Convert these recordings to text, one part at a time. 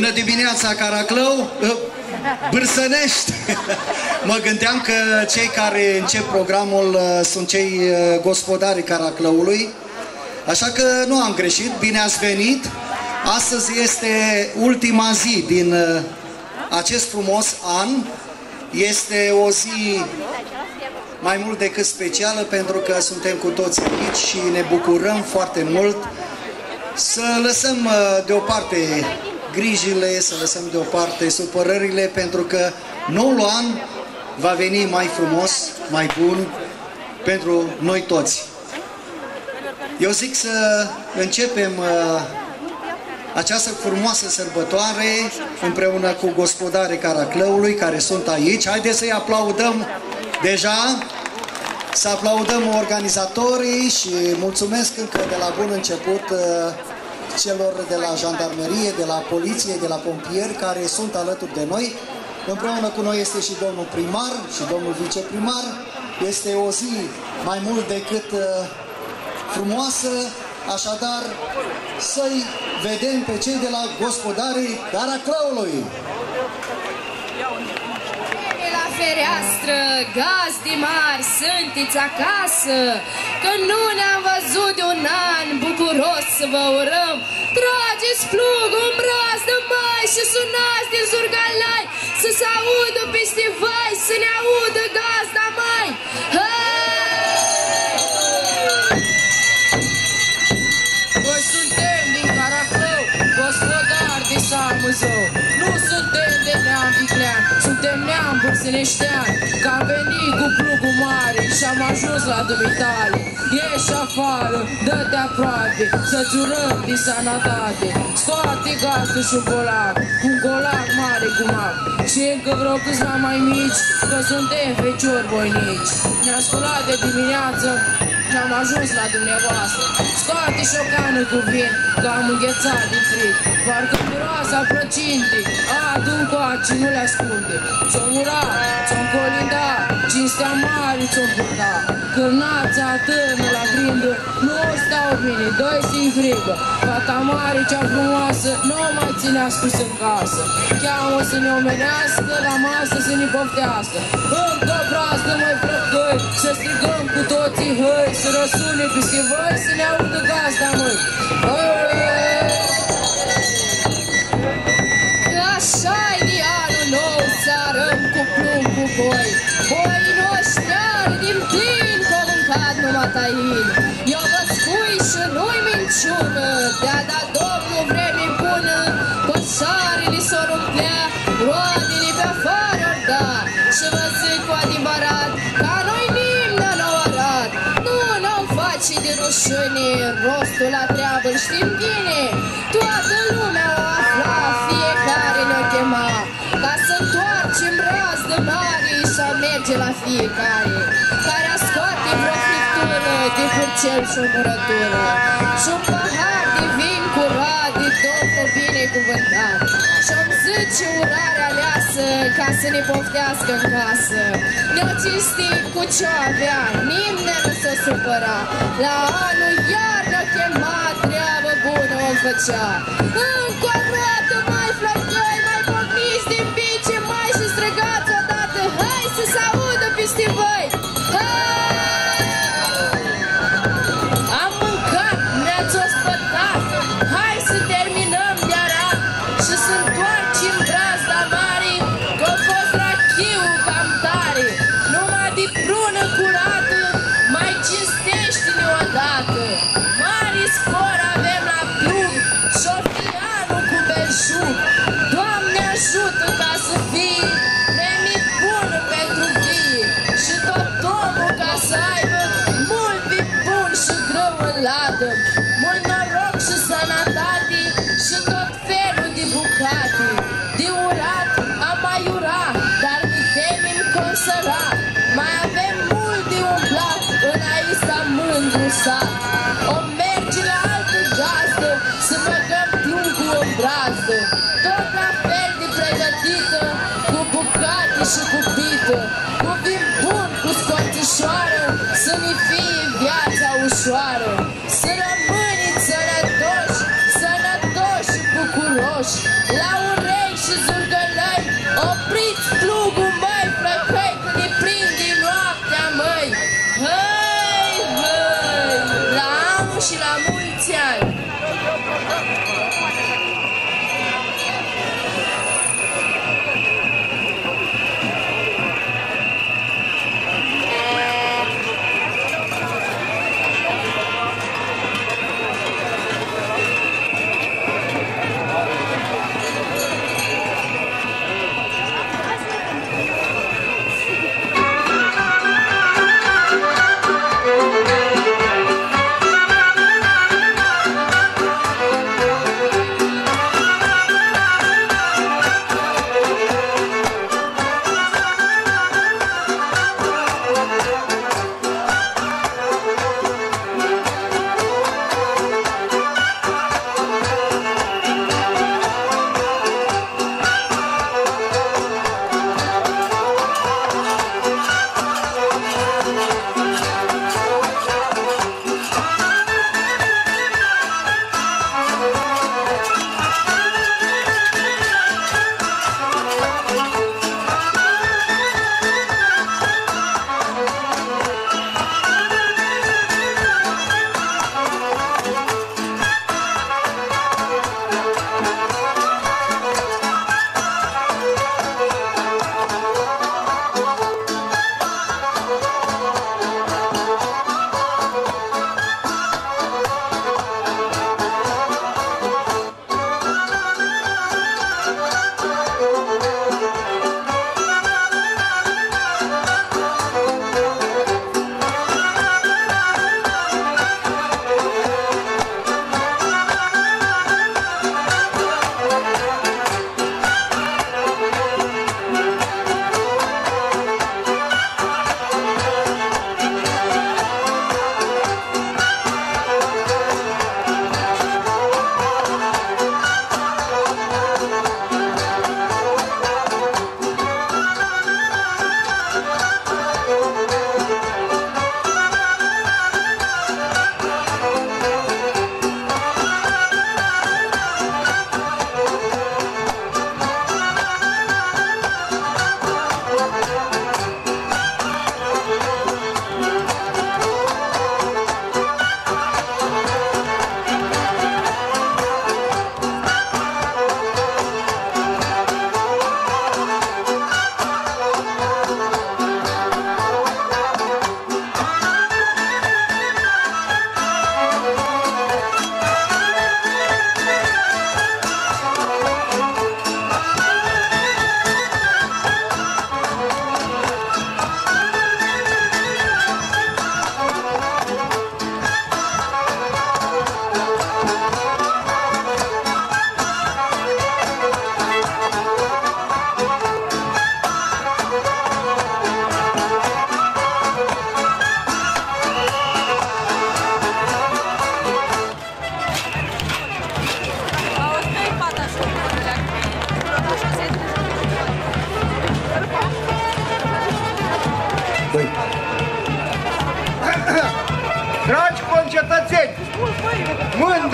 Bună dimineața, Caraclău! Bârsănești! Mă gândeam că cei care încep programul sunt cei gospodari Caraclăului, așa că nu am greșit, bine ați venit! Astăzi este ultima zi din acest frumos an, este o zi mai mult decât specială pentru că suntem cu toți aici și ne bucurăm foarte mult să lăsăm deoparte grijile, să lăsăm deoparte supărările, pentru că noul an va veni mai frumos, mai bun pentru noi toți. Eu zic să începem această frumoasă sărbătoare împreună cu gospodarii Caraclăului care sunt aici. Haideți să-i aplaudăm deja, să aplaudăm organizatorii și mulțumesc încă de la bun început celor de la jandarmerie, de la poliție, de la pompieri care sunt alături de noi. Împreună cu noi este și domnul primar și domnul viceprimar. Este o zi mai mult decât frumoasă, așadar să-i vedem pe cei de la gospodarii Caraclăului. Fereastră, gazdi mari, sunteți acasă, că nu ne-am văzut de un an, bucuros să vă urăm. Trageți plugul în brazdă mai și sunați din zurgalai, să se audă peste vai, să ne audă gazda mai. Noi suntem din Caraclău, gospodari de sarmul zău, nu suntem de neam viclean, suntem neam bârsăneștean, că am venit cu plugul mare și am ajuns la dumitale. Ieși afară, dă-te aproape, să-ți urăm din sănătate. Scoate gazdul și un golac mare cu mac, și încă vreo câțiva mai mici, că suntem feciori voinici. Ne-am sculat de dimineață și am ajuns la dumneavoastră. Scoate și o cană cu vin, că am înghețat din fric, parcă miroasa plăcintei, adâncoace nu le ascunde. Ți-o mura, ți-o colinda, cinstea mare ți-o purta, cârnața tână la grindă, nu stau bine, doi să-i frigă. Fata mare, cea frumoasă, nu mai ținea scus în casă, cheamă să ne omenească, la masă să ne poftească. Încă o brazdă mai plăcăi, să strigăm cu toții hăi, să răsune peste voi, să ne audă gazda măi. Așa-i de anul nou, să arăm cu plumb cu voi, voi noștri ani din plin, că mâncat numai tain. Eu vă spui și nu-i minciună, de-a dat Domnul vreme bună, păsările s-o rumplea, roadele pe afară ori da, și vă zic cu adevărat, ca noi nimeni n-au arat. Nu n-am face de rușine, rostul la treabă știm bine, toată lumea o afla, fiecare ne-o chema, ca să-ntoarcem brazdă mare și a merge la fiecare, care a scoate vreo friptură de purcel și o murătură, și un pahar de vin curat de Domnul binecuvântat, și-o-mi zice urare aleasă, ca să ne poftească în casă. Ne-o cinstit cu ce-o avea, nimeni nu s-o supăra, la anul iar ne-o chema, treabă bună o făcea. Încă o dată mai flăcăi, mai pocniți din bice, mai și străgați odată, hai să se audă peste voi! Am mâncat, ne-ați ospătat, hai să terminăm de-ara și să întoarcem brazda mare, că-a fost rachiul cam tare, numai de prună curată, mai cinstește-ne odată. Mari spor avem la plug, șofianul cu belșug, Doamne ajută ca să fie premii bună pentru vie și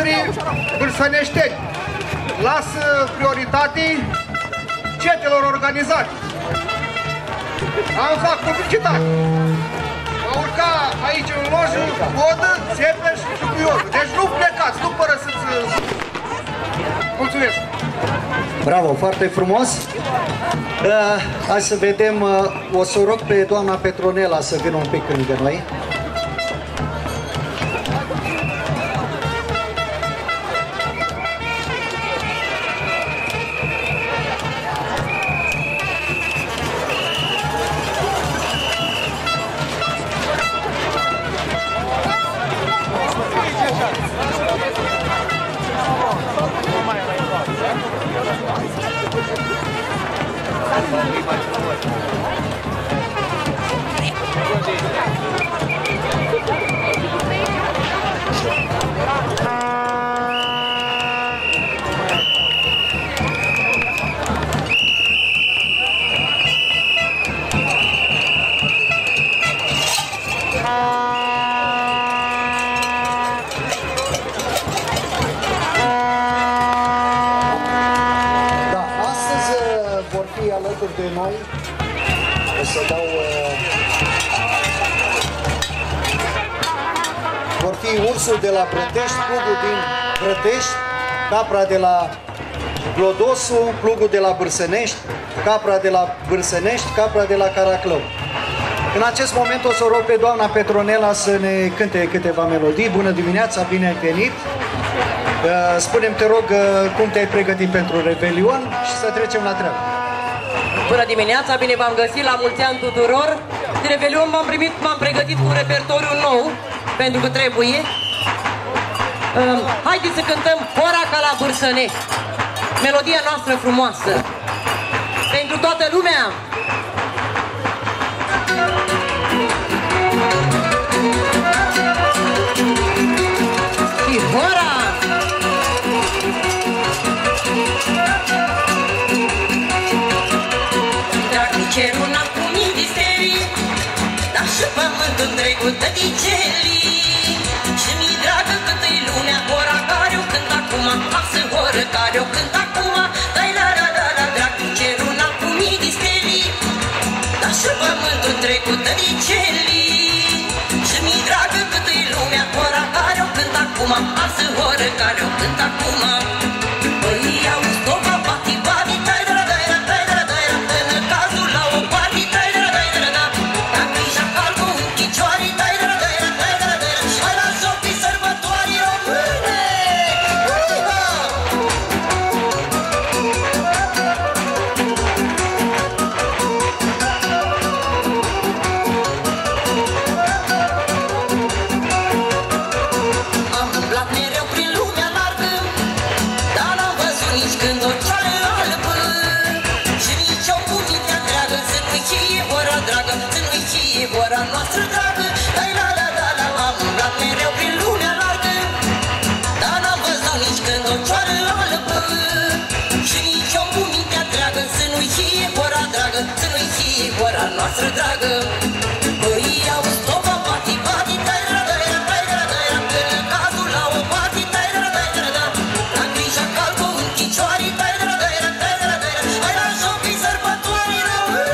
membrii bârsăneșteni. Lasă prioritate cetelor organizate. Am fac publicitate. Mă urca aici în lojă, vodă, țeplă și cuiorul. Deci nu plecați, nu părăsiți. Mulțumesc! Bravo, foarte frumos! Hai să vedem, o să rog pe doamna Petronela să vină un pic lângă noi. Ursul de la Brătești, plugul din Brătești, capra de la Glodosu, plugul de la Bârsănești, capra de la Bârsănești, capra de la Caraclău. În acest moment o să rog pe doamna Petronela să ne cânte câteva melodii. Bună dimineața, bine ai venit! Spune-mi, te rog, cum te-ai pregătit pentru Revelion și să trecem la treabă. Bună dimineața, bine v-am găsit, la mulți ani tuturor! De Revelion m-am pregătit cu un repertoriu nou, pentru că trebuie. Haideți să cântăm Ora ca la Bârsănești, melodia noastră frumoasă, pentru toată lumea. Și ora! Dacă cerul n-a primit misterii, dar și pământul trecută din celii. Și-mi dragă cât-i lunea, ora care-o cânt acum, pasă oră care-o cânt acum. Dai la la la la, drag, cerul n-a cu mii din stelii, dar și pământul trecută din celii. Și-mi dragă cât-i lunea, ora care-o cânt acum, pasă oră care-o cânt acum. Păi auzi, toba, bati, babi, dai la la la la la la la, în cazul la o barbi, dai la la la la la, dacă ești acalbă un chicioare, dai la la la la la. Ora noastră dragă, păi auzi, toba, bati, bati, dai la la la la la la, în cazul la o bati, dai la la la la, la grija calbă în chicioare, dai la la la la la la, hai la jocii sărbătoare române!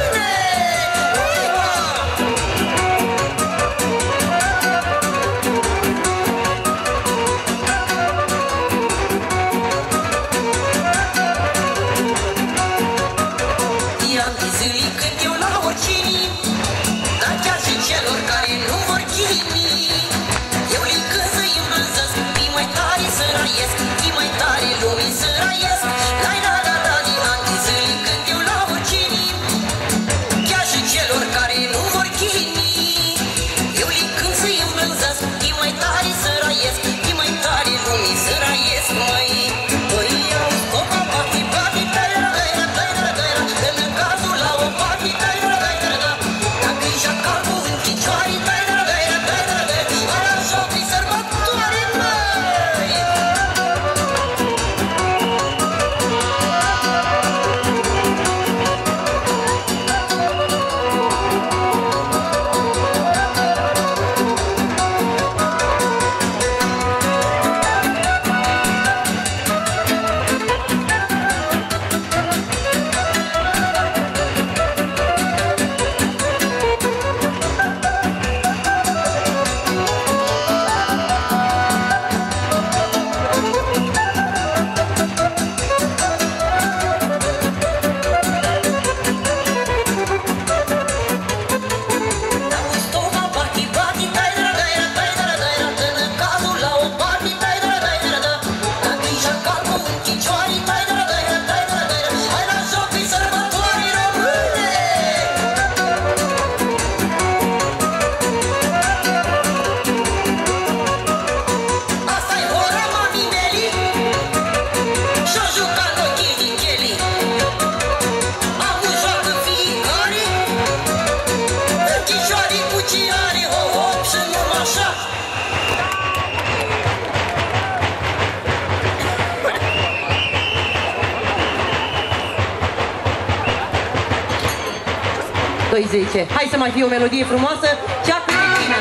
2-10. Hai să mai fie o melodie frumoasă, cea cu Cristina.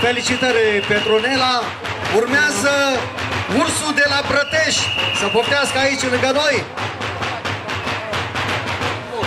Felicitări, Petronela! Urmează ursul de la Brătești să poftească aici lângă noi! Woo!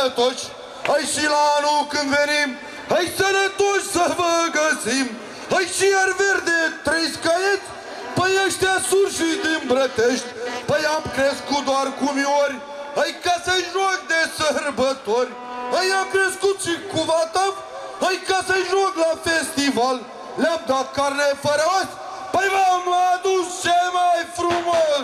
sănătoși, hai și la anul când venim, hai sănătoși să vă găsim, hai și iar verde trei scaieți, păi ăștia surșii din Brătești, păi am crescut doar cu miori, hai ca să-i joc de sărbători, hai am crescut și cu vataf, hai ca să-i joc la festival, le-am dat carne fără os, păi v-am adus ce mai frumos!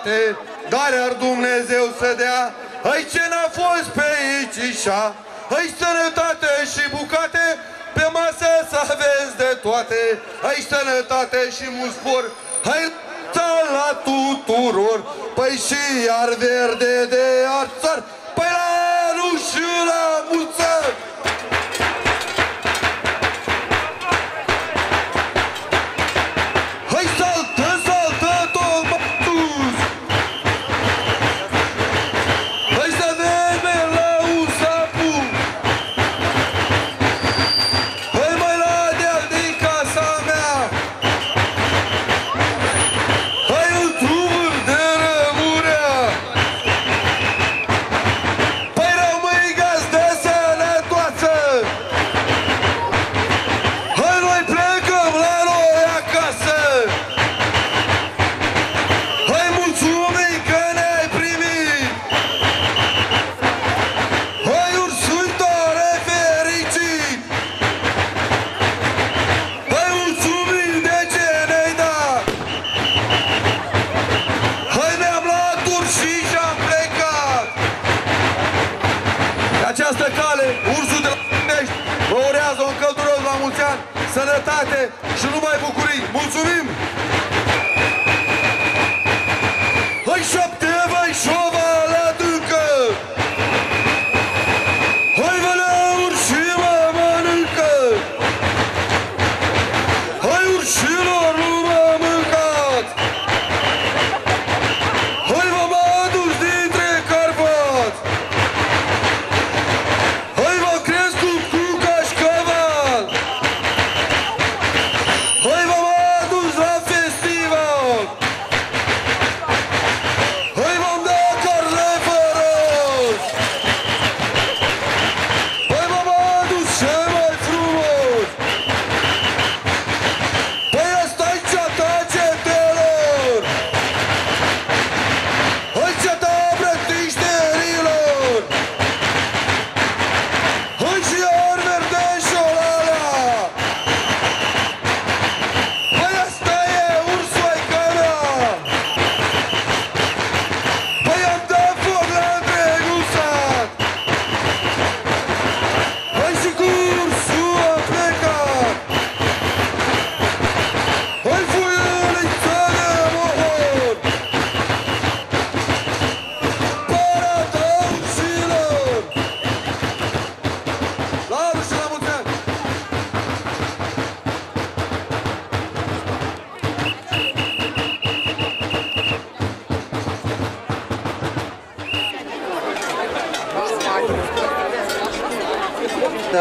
sănătate, dar ar Dumnezeu să dea. Hai ce n-a fost pe aici și-a, hai sănătate și bucate, pe masă să aveți de toate. Hai sănătate și muspor, hai la tuturor. Păi și iar verde de arțar, păi la ruși la mulță. Sănătate și numai bucurii! Mulțumim! Hai șapte, vai șova la dâncă! Hai vălea urși mă mănâncă! Hai urșilor nu mă mâncați! Hai vă mă aduci dintre Carpați! Hai vă crescut cu cașcaval!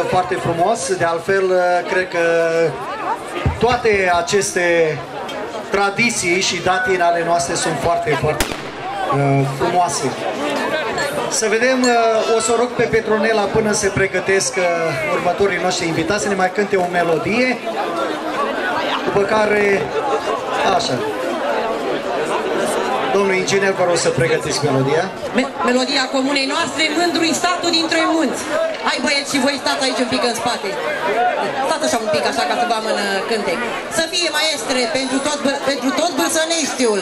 Foarte frumos, de altfel cred că toate aceste tradiții și datine ale noastre sunt foarte, foarte frumoase. Să vedem, o să rog pe Petronela până se pregătesc următorii noștri invitați să ne mai cânte o melodie, după care, așa, domnul inginer, vă rog să pregătiți melodia. Melodia comunei noastre, mândrui statul dintre munți. Hai băieți și voi stați aici un pic în spate. Stați așa un pic, așa ca să vă amână cântec. Să fie maestre pentru tot Bârsăneștiul.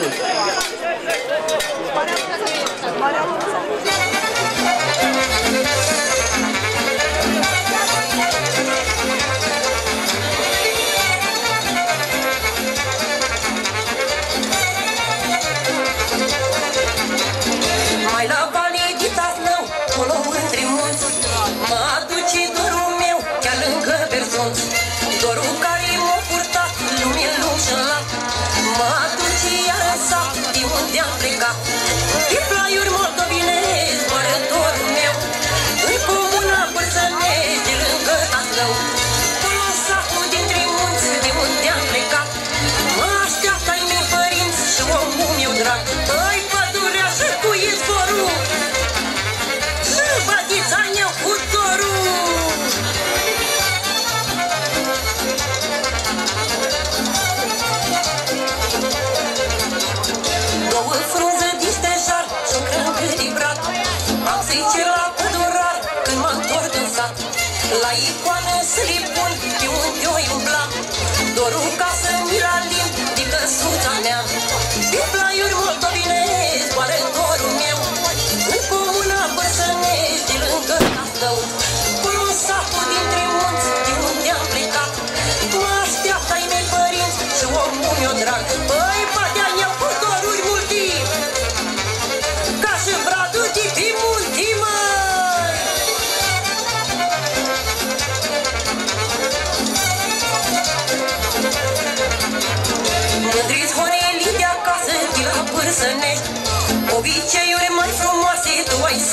Ai pădurea și cu izvorul, și bătița-n eu cu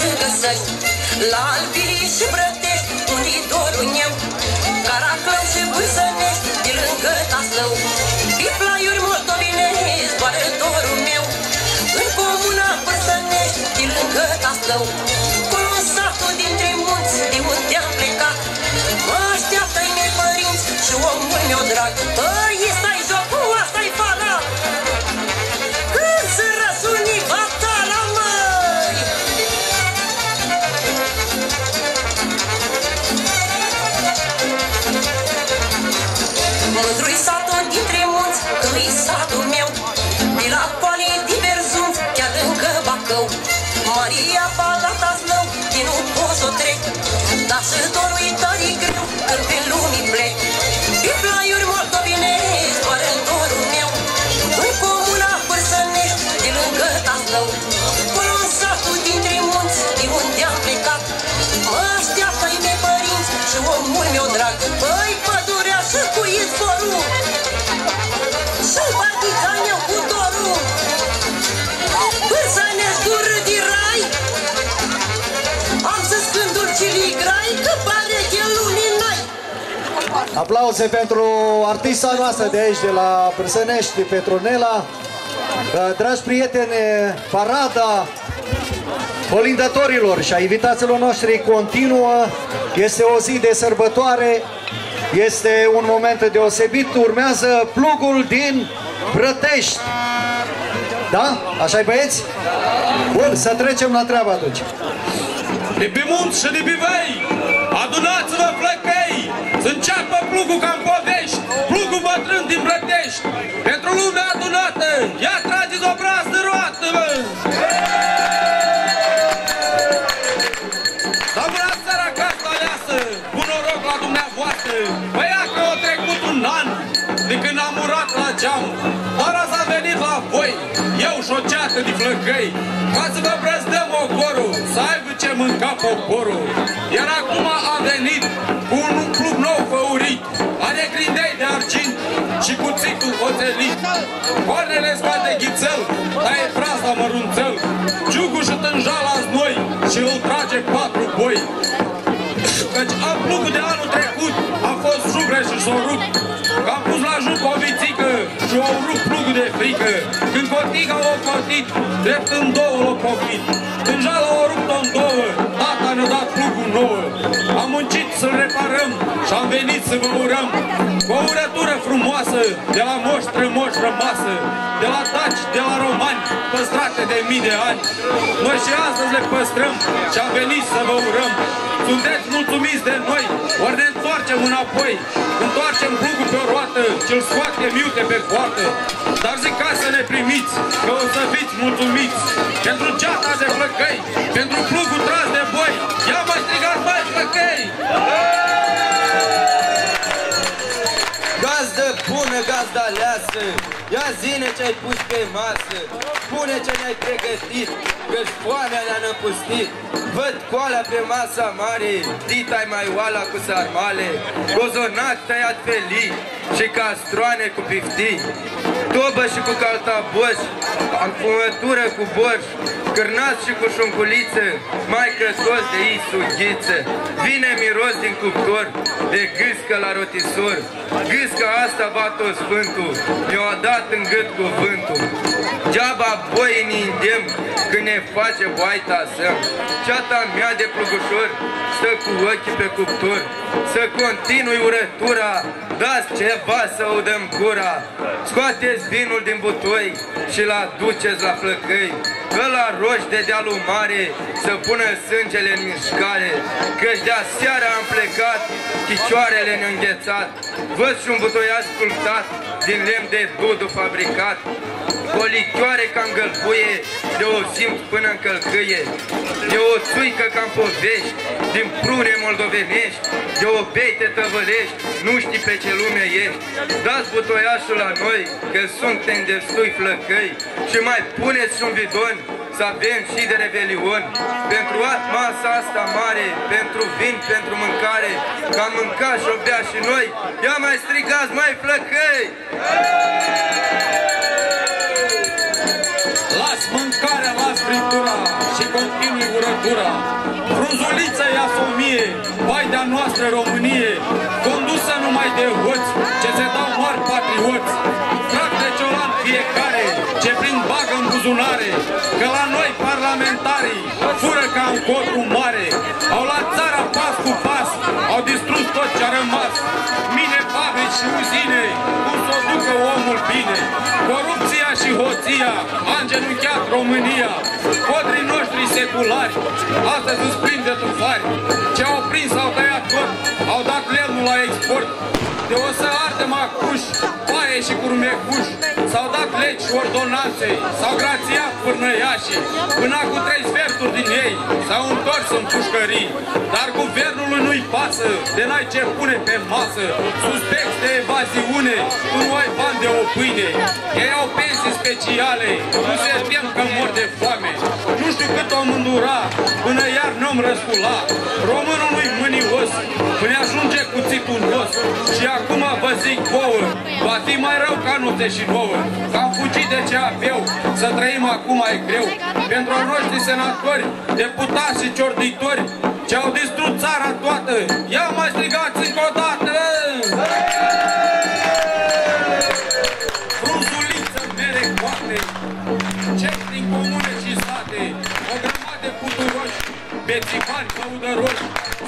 sunt găsări, la Albinii și Brătești, unde-i dorul meu, Caraclău și Bârsănești, de lângă Taslău, pe plaiuri moldovenești, zboară dorul meu, în comuna Bârsănești, de lângă Taslău, colo în satul dintre munți, de unde am plecat, mă așteaptă-i mei părinți și omul meu drag, ăi, mândru-i satul dintre munți, îi satul meu, de la coale diverzunți, chiar lângă Bacău, Maria Palata Slău, de nu pot s-o trec, dar și dorul-i tare greu, când pe lumii plec, pe plaiuri moldovenești, zboară dorul meu, în comuna Bârsănești, de lângă Taslău, colo în satul dintre munți, de unde am plecat, mă așteaptă-i mei părinți și omul meu drag, păi pădurea și cu izvorul și-l partițaneu cu dorul. Bârsănești dur de rai, am zis când dulcilii grai, că pare de lunii n-ai. Aplauze pentru artista noastră de aici, de la Bârsănești, Petronela. Dragi prieteni, parada colindătorilor și a invitațiilor noștri continuă. Este o zi de sărbătoare, este un moment deosebit. Urmează plugul din Brătești. Da? Așa-i, băieți? Bun, să trecem la treabă atunci. De pe munți și de pe vei, adunați-vă flăcăi, să înceapă plugul ca-n povești, plugul bătrân din Brătești. Pentru lumea adunată, ia trageți o brazdă, roată-vă! Păi dacă a trecut un an de când am urat la geam, dar azi am venit la voi, eu și o ceată de flăcăi, ca să vă brăzdăm ogorul, să aibă ce mânca poporul. Iar acum am venit cu un plug nou făurit, are grindei de argint și cuțitul oțelit. Cornele scoate ghițel, dar e frasa mărunțel, ciugul și tânjala-s noi și îl trage patru boi. Căci am plugul de anul trecut, a fost jugre și s-o rup, că am pus la juc o vițică și o rup plugul de frică. Când cotica o cotit, drept în două l-o profit, când jala o rupt-o în două, tata ne-a dat plugul nouă. Am muncit să-l reparăm și am venit să vă urăm cu o urătură frumoasă, de la moș rămasă, de la taci, de la romani, păstrate de mii de ani. Noi și astăzi le păstrăm și am venit să vă urăm. Sunteți mulțumiți de noi, ori ne întoarcem înapoi, întoarcem plugul pe o roată, ce-l scoate miute pe poartă. Dar zic ca să ne primiți, că o să fiți mulțumiți pentru ceata de flăcăi, pentru plugul tras de voi. Ia mă strigați, mă, flăcăi! Gazdă bună, gazdă aleasă, ia zine ce-ai pus pe masă, spune ce ne-ai pregătit, că-și foamea ne-a năpustit. Văd coala pe masa mare, dita-i mai oala cu sarmale, cozonat tăiat felii și castroane cu piftii, tobă și cu caltaboș, înfumătură cu borș, cârnați și cu șunculiță, mai crătos de ei sughiță. Vine miros din cuptor, de gâscă la rotisor, gâsca asta bat-o sfântul, mi-o-a dat în gât cuvântul. Geaba boinii îndemn, când ne face boaita semn, ceata mea de plugușor, stă cu ochii pe cuptor, să continui urătura, dați ceva să o dăm cura. Scoateți vinul din butoi și-l aduceți la flăcăi, că la roși de dealul mare să pună sângele în mișcare, căci de-aseara am plecat, chicioarele ne-au înghețat. Văd și un butoi ascultat, din lemn de dudu fabricat, o lichioare ca-n gălbuie, de o simt până-n călcâie, de o țuică ca-n povești, din prune moldovenești, de o beite tăvălești, nu știi pe ce lume ești. Dați butoiașul la noi, că suntem destui flăcăi, și mai puneți un bidon, să avem și de revelion. Pentru masa asta mare, pentru vin, pentru mâncare, că am mâncat și-o bea și noi, ia mai strigați, mai flăcăi! Las mâncarea, las fritura și continui urătura. Frunzulița ia somie, baida noastră Românie, condusă numai de hoți, ce se dau mari patrioți. Trag de ciolan fiecare, ce prind bagă în buzunare, că la noi parlamentarii fură ca un cotru mare. Au luat țara pas cu pas, au distrus tot ce-a rămas. Mine, pave și uzine, cum s-o ducă omul bine. Corupția și hoția a îngenunchiat România. Codrii noștri seculari astăzi îți prind de tufari. Ce au prins au tăiat tot, au dat lemnul la export. De o să ardem acuși, paie și curmecuși. S-au dat legi și ordonanțe, s-au grațiat fârnăiașii. Până cu 3 sferturi din ei s-au întors în pușcării. Dar guvernului nu-i pasă de n-ai ce pune pe masă. Suspecți de evaziune, tu nu ai bani de o pâine. Ei au pensii speciale, nu se tem că mor de foame. Nu știu cât om îndura, până iar ne-om răscula. Românul nu-i mânios, până ajunge cuțitul nos. Și acum vă zic vouă, va fi mai rău ca nu te și nouă. Am fugit de ce aveau, să trăim acum e greu. Pentru noștri senatori, deputați și ciorditori, ce-au distrus țara toată, ia mai strigați încă o dată! Frunzuliță mere coate, cei din comune și sate, o grămadă puturoși, bețivani, căudăroși,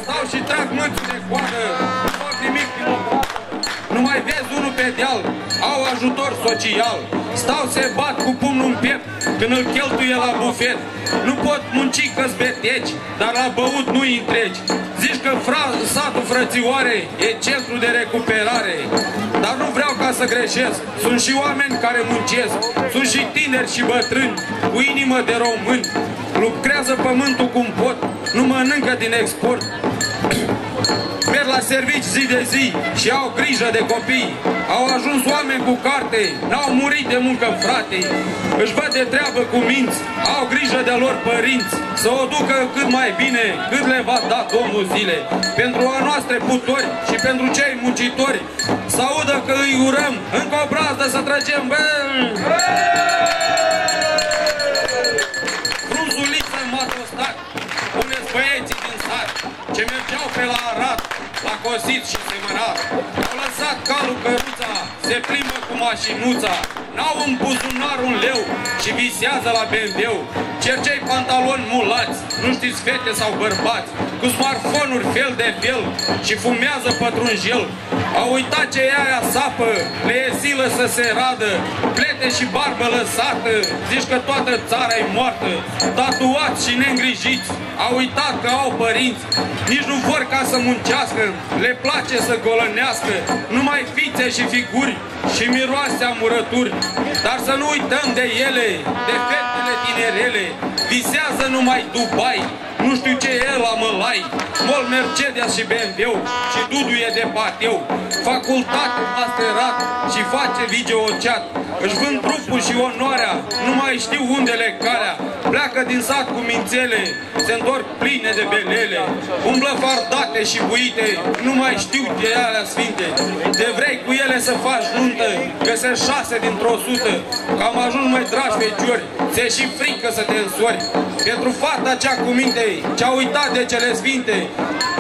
stau și trag mânți de coadă, nu fac nimic din o coadă. Nu mai vezi unul pe deal, au ajutor social. Stau se bat cu pumnul în piept când îl cheltuie la bufet. Nu pot munci că-s veteci, dar la băut nu-i întregi. Zici că satul Frățioare e centru de recuperare. Dar nu vreau ca să greșesc, sunt și oameni care muncesc. Sunt și tineri și bătrâni, cu inimă de român. Lucrează pământul cum pot, nu mănâncă din export. Merg la servici zi de zi și au grijă de copii. Au ajuns oameni cu carte, n-au murit de muncă, frate. Își văd de treabă cu minți, au grijă de lor părinți. Să o ducă cât mai bine, cât le va da Domnul zile. Pentru a noastre putori și pentru cei muncitori, să audă că îi urăm, încă o brazdă să trăgem. Frunzuliță m-a tostat, puneți băieții din sat, ce mergeau pe la Arad, la Cosit și Semărat. Au lăsat calul căruța, se plimbă cu mașinuța, n-au în buzunar un leu și visează la BMW. Cercei pantaloni mulați, nu știți fete sau bărbați, cu smartphone-uri fel de fel și fumează pătrunjel. Au uitat ce e aia sapă, le e silă să se radă, plete și barbă lăsată, zici că toată țara e moartă. Tatuați și neîngrijiți, au uitat că au părinți, nici nu vor ca să muncească, le place să golănească, numai fițe și figuri și miroase amurături. Dar să nu uităm de ele, de fetele tinerele, visează numai Dubai, nu știu ce e la Mălai, mol Mercedes și BMW și duduie de pateu. Facultate masterat și face videochat, își vând trupul și onoarea, nu mai știu unde le calea. Pleacă din sat cu mințele, se întorc pline de belele, umblă fardate și buite, nu mai știu de alea sfinte. De vrei cu ele să faci nuntă, că se 6 dintr-o 100, că am ajuns mai dragi feciori, ți-e și frică să te însori. Pentru fata cea cu minte, ce-a uitat de cele sfinte,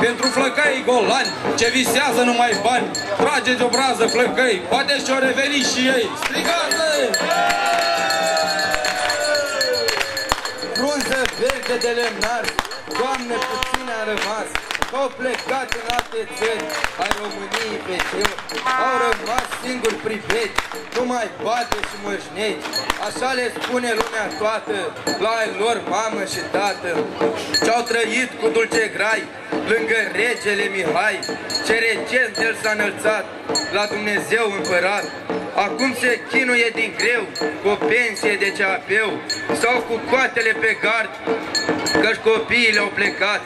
pentru flăcăi golani, ce visează numai bani, trage de o brază flăcăi, poate și-o reveni și ei. Strigați-le! Frunză verde de lemnar, Doamne, puțin a rămas, au plecat în alte țări ai României pe eu, au rămas singuri priveți, nu mai bate și mășneci, așa le spune lumea toată, la ai lor mamă și tată. Ce-au trăit cu dulce grai, lângă regele Mihai, ce recent el s-a înălțat, la Dumnezeu împărat. Acum se chinuie din greu, cu o pensie de ceapeu, sau cu coatele pe gard, că-și copiii le-au plecat.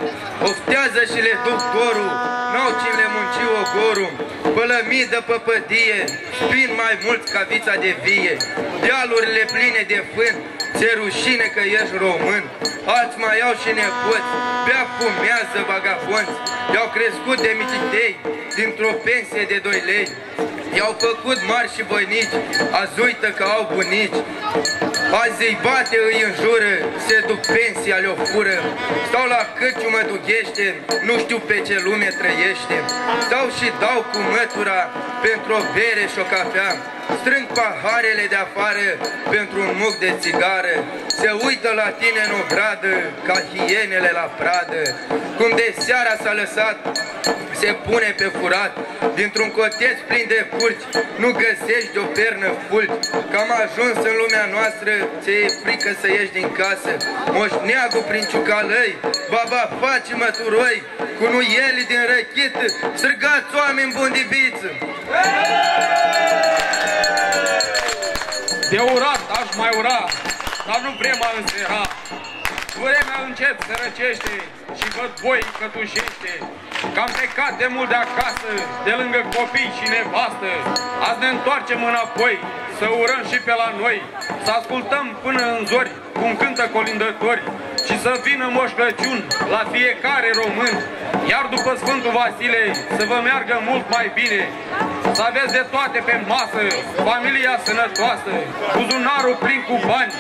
Oftează și le duc dorul, n-au cine le munci ogorul. Pălămidă păpădie, spin mai mult ca vița de vie. Dealurile pline de fân, ți-e rușine că ești român. Alți mai au și nepoți, bea fumează vagafonți. I-au crescut de micitei, dintr-o pensie de 2 lei. I-au făcut mari și voinici, azi uită că au bunici. Azi îi bate, îi înjură, se duc pensia, le-o fură. Stau la câciu, mă dughește, nu știu pe ce lume trăiește. Stau și dau cu mătura pentru o bere și o cafea. Strâng paharele de afară pentru un muc de țigară. Se uită la tine în ogradă ca hienele la pradă. Cum de seara s-a lăsat, se pune pe furat. Dintr-un coteț plin de furci, nu găsești o pernă fulgi. Că am ajuns în lumea noastră, ți-e frică să ieși din casă. Moșneagul prin ciucalăi, baba faci măturoi. Cu nuieli din răchit, străgați oameni buni diviță. De urat aș mai ura, dar nu vrem a însera. Vremea încet se răcește și văd boi cătușește. Că am plecat de mult de acasă, de lângă copii și nevastă. Azi ne întoarcem înapoi, să urăm și pe la noi. Să ascultăm până în zori, cum cântă colindători. Și să vină Moș Crăciun la fiecare român. Iar după Sfântul Vasile, să vă meargă mult mai bine. Să aveți de toate pe masă, familia sănătoasă, buzunarul plin cu bani,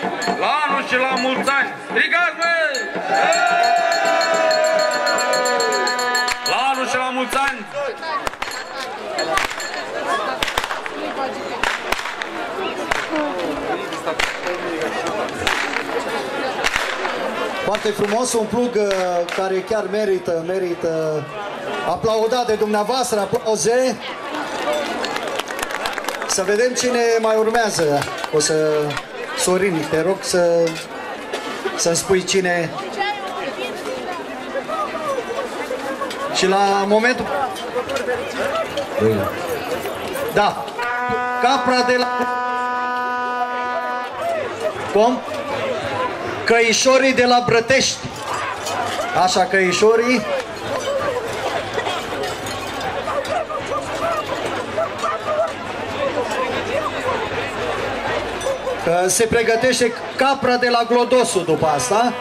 la anul și la mulți ani. Strigați, mă! La anul și la mulți ani! Foarte frumos, un plug care chiar merită aplaudat de dumneavoastră, aplauze. Să vedem cine mai urmează. O să... Sorin, te rog să-mi spui cine... Și la momentul... Da. Capra de la... Cum? Căișorii de la Brătești. Așa, căișorii. Se pregătește capra de la Glodosu după asta.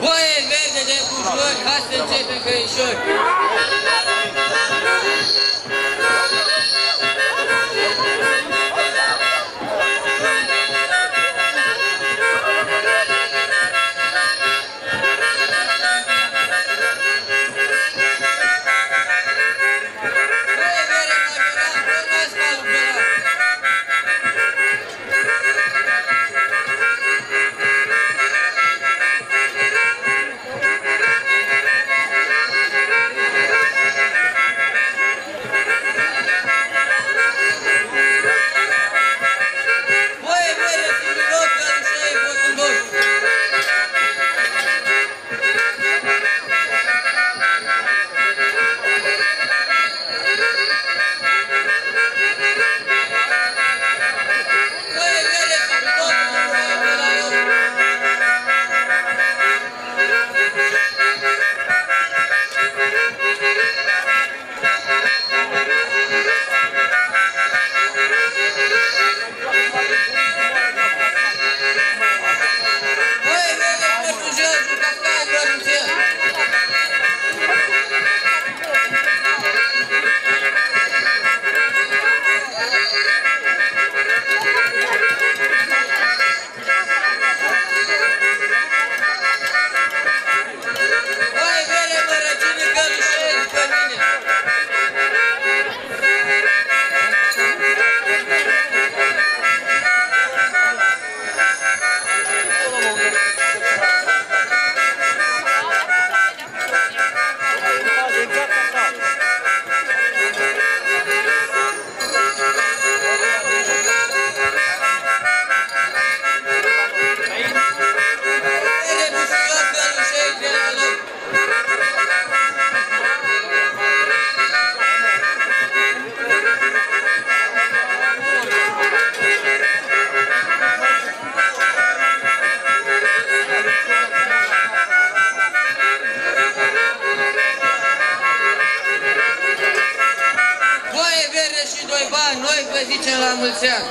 Voie verde de bușori, hai să începem căișori. zicem la mulți ani.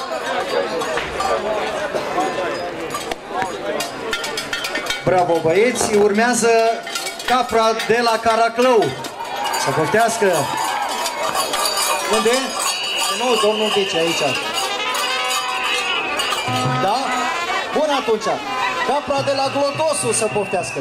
Bravo, băieți! Urmează capra de la Caraclău. Să poftească. Unde? Nu, domnul Dece, aici. Da? Bun, atunci. Capra de la Glodosu să poftească.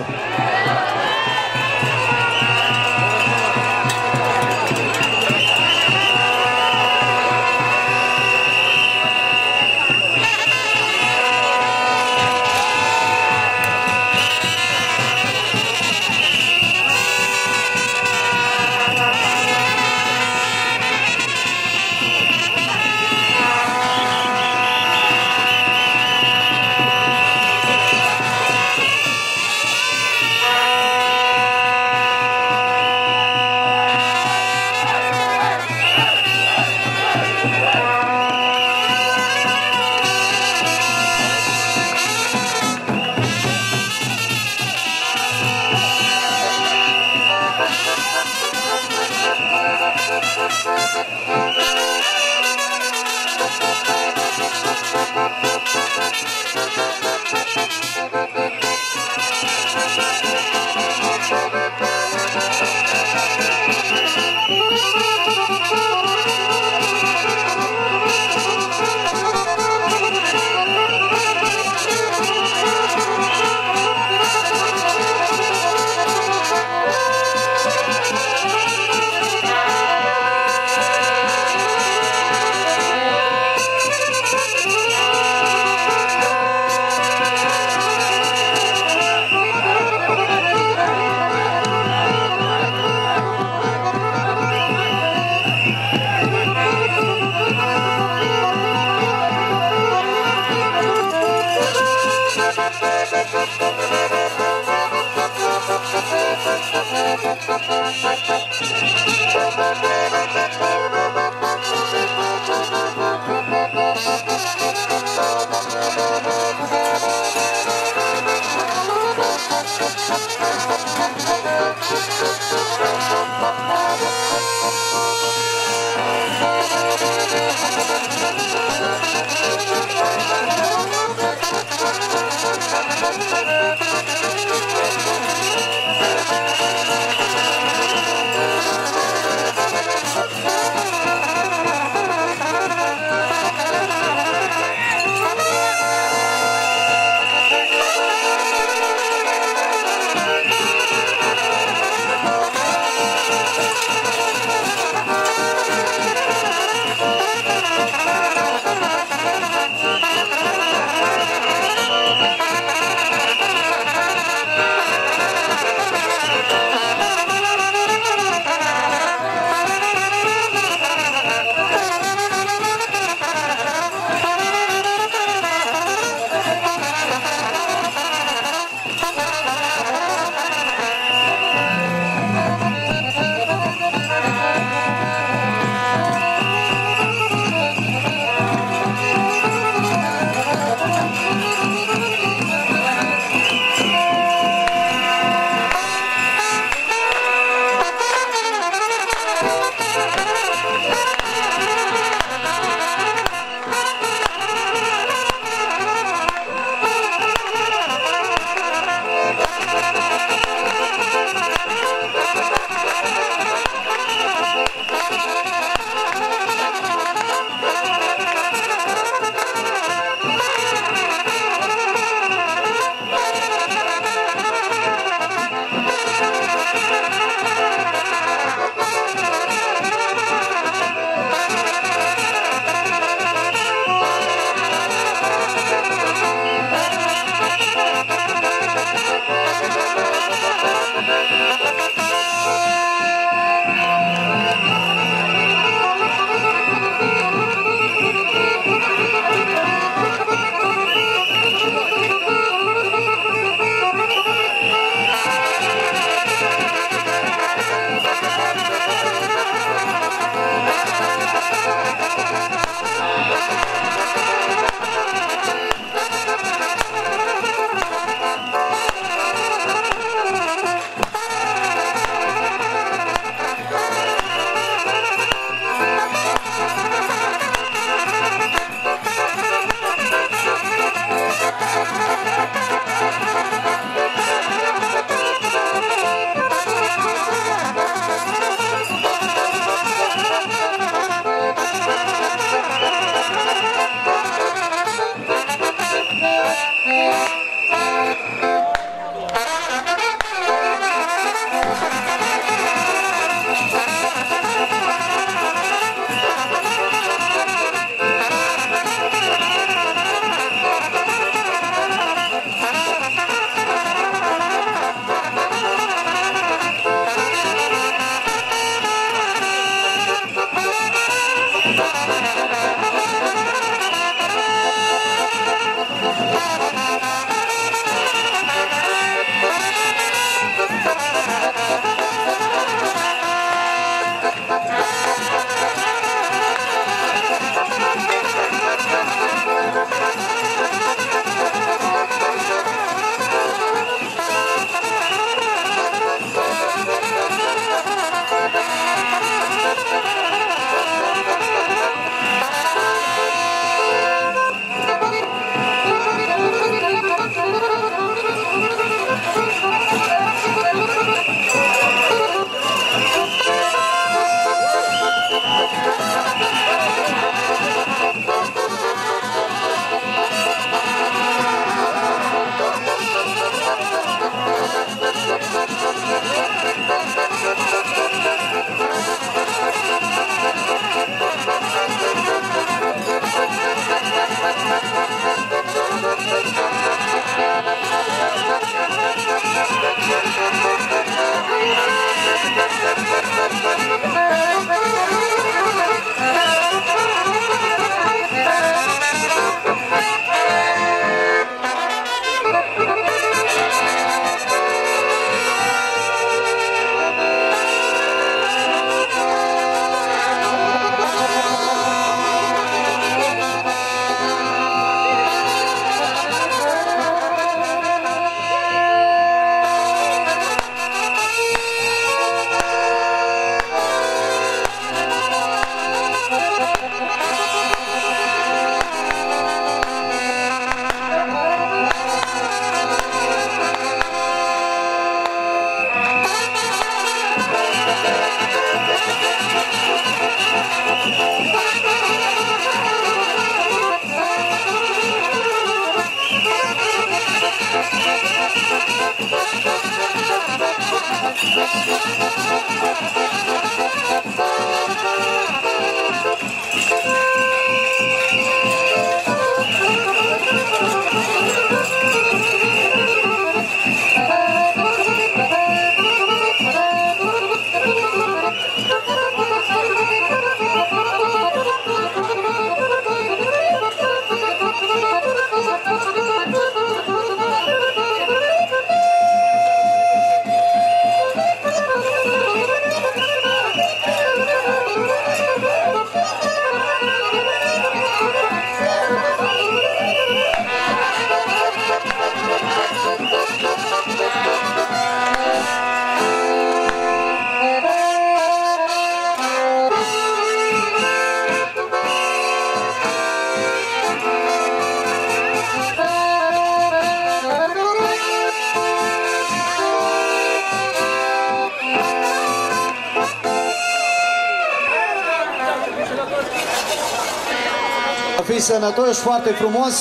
Fiți sănătoși, foarte frumos.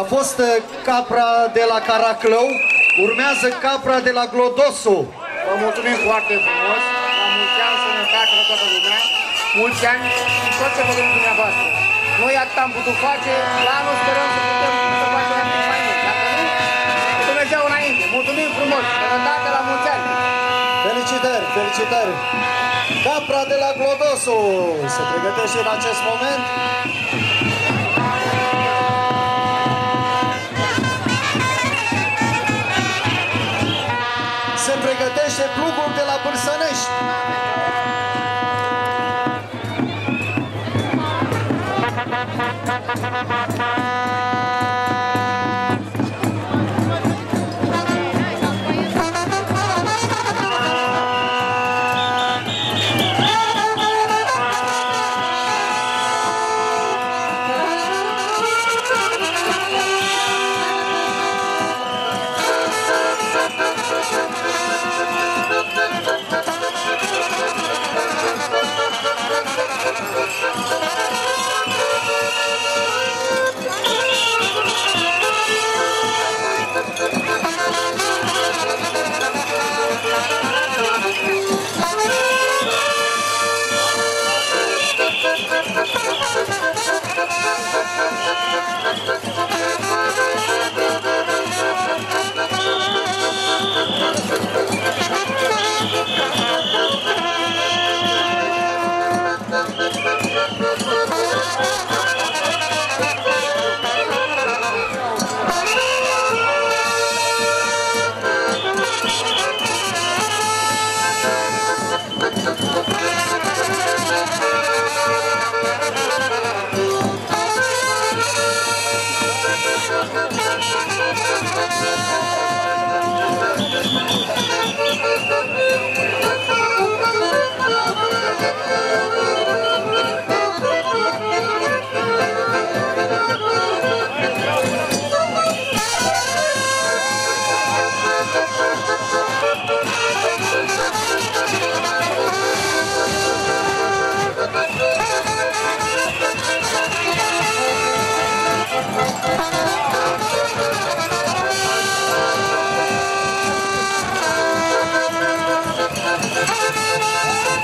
A fost capra de la Caraclău, urmează capra de la Glodosu. Vă mulțumim foarte frumos, la mulți ani, sănătate la toată lumea, mulți ani și tot ce vă gândim dumneavoastră. Noi atât am putut face, la anul sperăm să putem să facem mai mult. Dacă nu, Dumnezeu înainte. Mulțumim frumos, sănătate, la mulți ani. Felicitări, felicitări. Capra de la Glodosu se pregătește în acest moment. Se pregătește plugul de la Bârsănești. Let's go.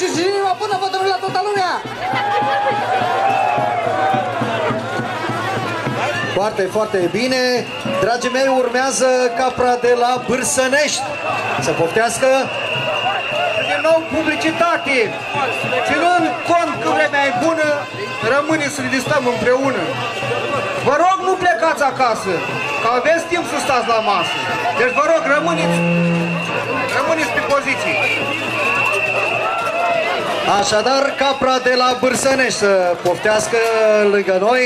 și inima până vă dăruie la toată lumea! Foarte, foarte bine! Dragii mei, urmează capra de la Bârsănești. Să poftească! Din nou publicitate! Ținând cont că vremea e bună, rămâne să ne distăm împreună. Vă rog, nu plecați acasă, că aveți timp să stați la masă. Deci vă rog, rămâneți pe poziții. Așadar, capra de la Bârsănești să poftească lângă noi.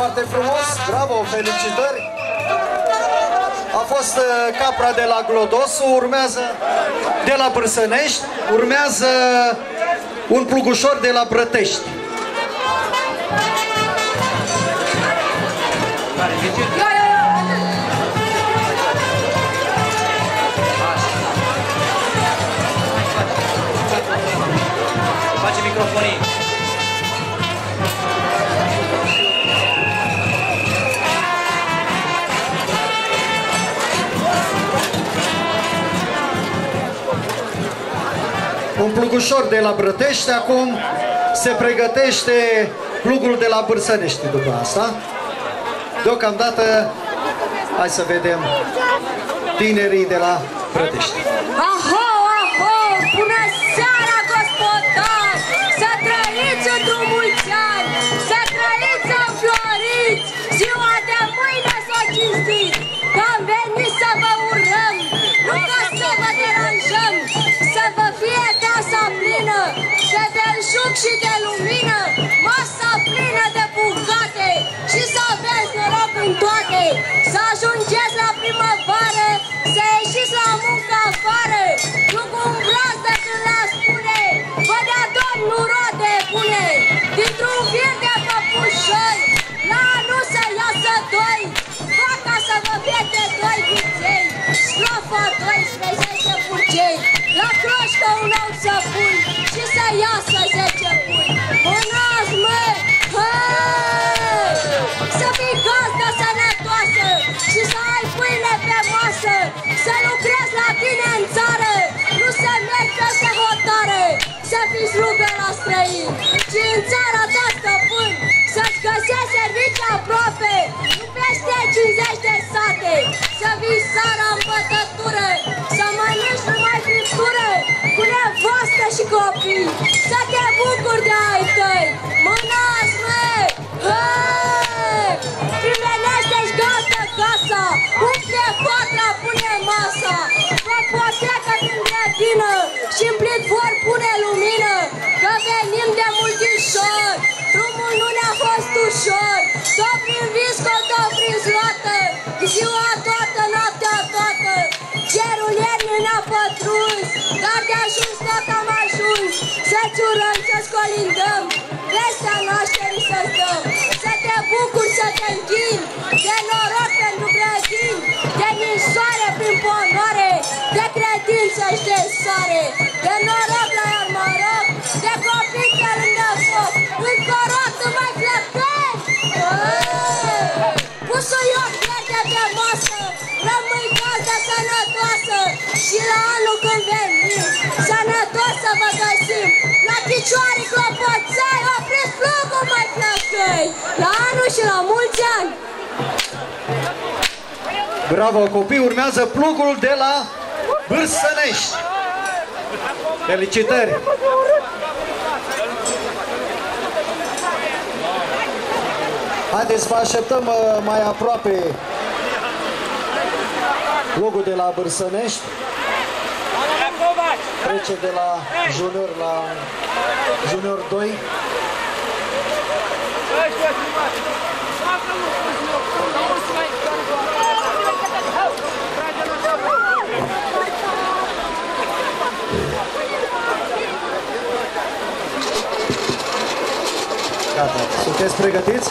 foarte frumos, bravo, felicitări! A fost capra de la Glodosu, urmează de la Bârsănești, urmează un plugușor de la Brătești. Face microfonii. Un plugușor de la Brătești, acum se pregătește plugul de la Bârsănești după asta. Deocamdată, hai să vedem tinerii de la Brătești. Aho, aho, bună seara, gospodar! Să trăiți într-un mulți ani, să trăiți, să înfloriți, ziua de mâine s-o cinstiți, că am venit să vă urăm, nu ca să vă deranjăm, să vă fie casa plină, de belșug și de lumină, masa plină de bucate și să aveți noroc în toate, să ajungeți la primăvară, să ieșiți la muncă afară, nu umblați de când la spune, vă dea Domnul roade bune, dintr-un fir de păpușori, la nu să iasă doi, va ca să vă vede doi buței, scrofa 12 furcei, la croșcă un om să pun și să iasă 10 puni. Mânați, mă! Să fii gazdă sănătoasă și să ai pâine pe masă, să lucrezi la tine în țară, nu să mergi peste hotare, să fiți rugă la străini, ci în țara ta stăpân, să-ți găsești servicii aproape, nu peste 50 de sate, să vii sara în bătătură, să mănânci numai friptură, cu nevastă și copii, să te bucuri de ai tăi. Mânați, mă! Primenește-și gazdă casa, umple patra, pune masa, vă potecă din grădină și în plit vor pune lumină, că venim de multișor, drumul nu ne-a fost ușor, s-o prin vis, s-o prin zloată, ziua toată, noaptea toată, cerul iernii ne-a pătruns, dar de ajuns tot am ajuns, să-ți urăm, să-ți colindăm, vestea nașterii să-ți dăm, să te bucuri, să te închini, de noroc pentru grădini, de ninsoare prin ponoare, de credință și de soare, de noroc la iar noroc, de copii pe lângă foc, încă o roată mai plătești! Pusuioc verde pe masă, rămâi gazdă sănătoasă și la anul când venim, sănătos să vă găsim, la picioare clopoței, opriți plugul, mai plăcăi, la anul și la mulți ani! Bravo, copii! Urmează plugul de la Bârsănești! Felicitări! Haideți, vă așteptăm mai aproape plugul de la Bârsănești. Trece de la junior junior 2. Gata, sunteți pregătiți?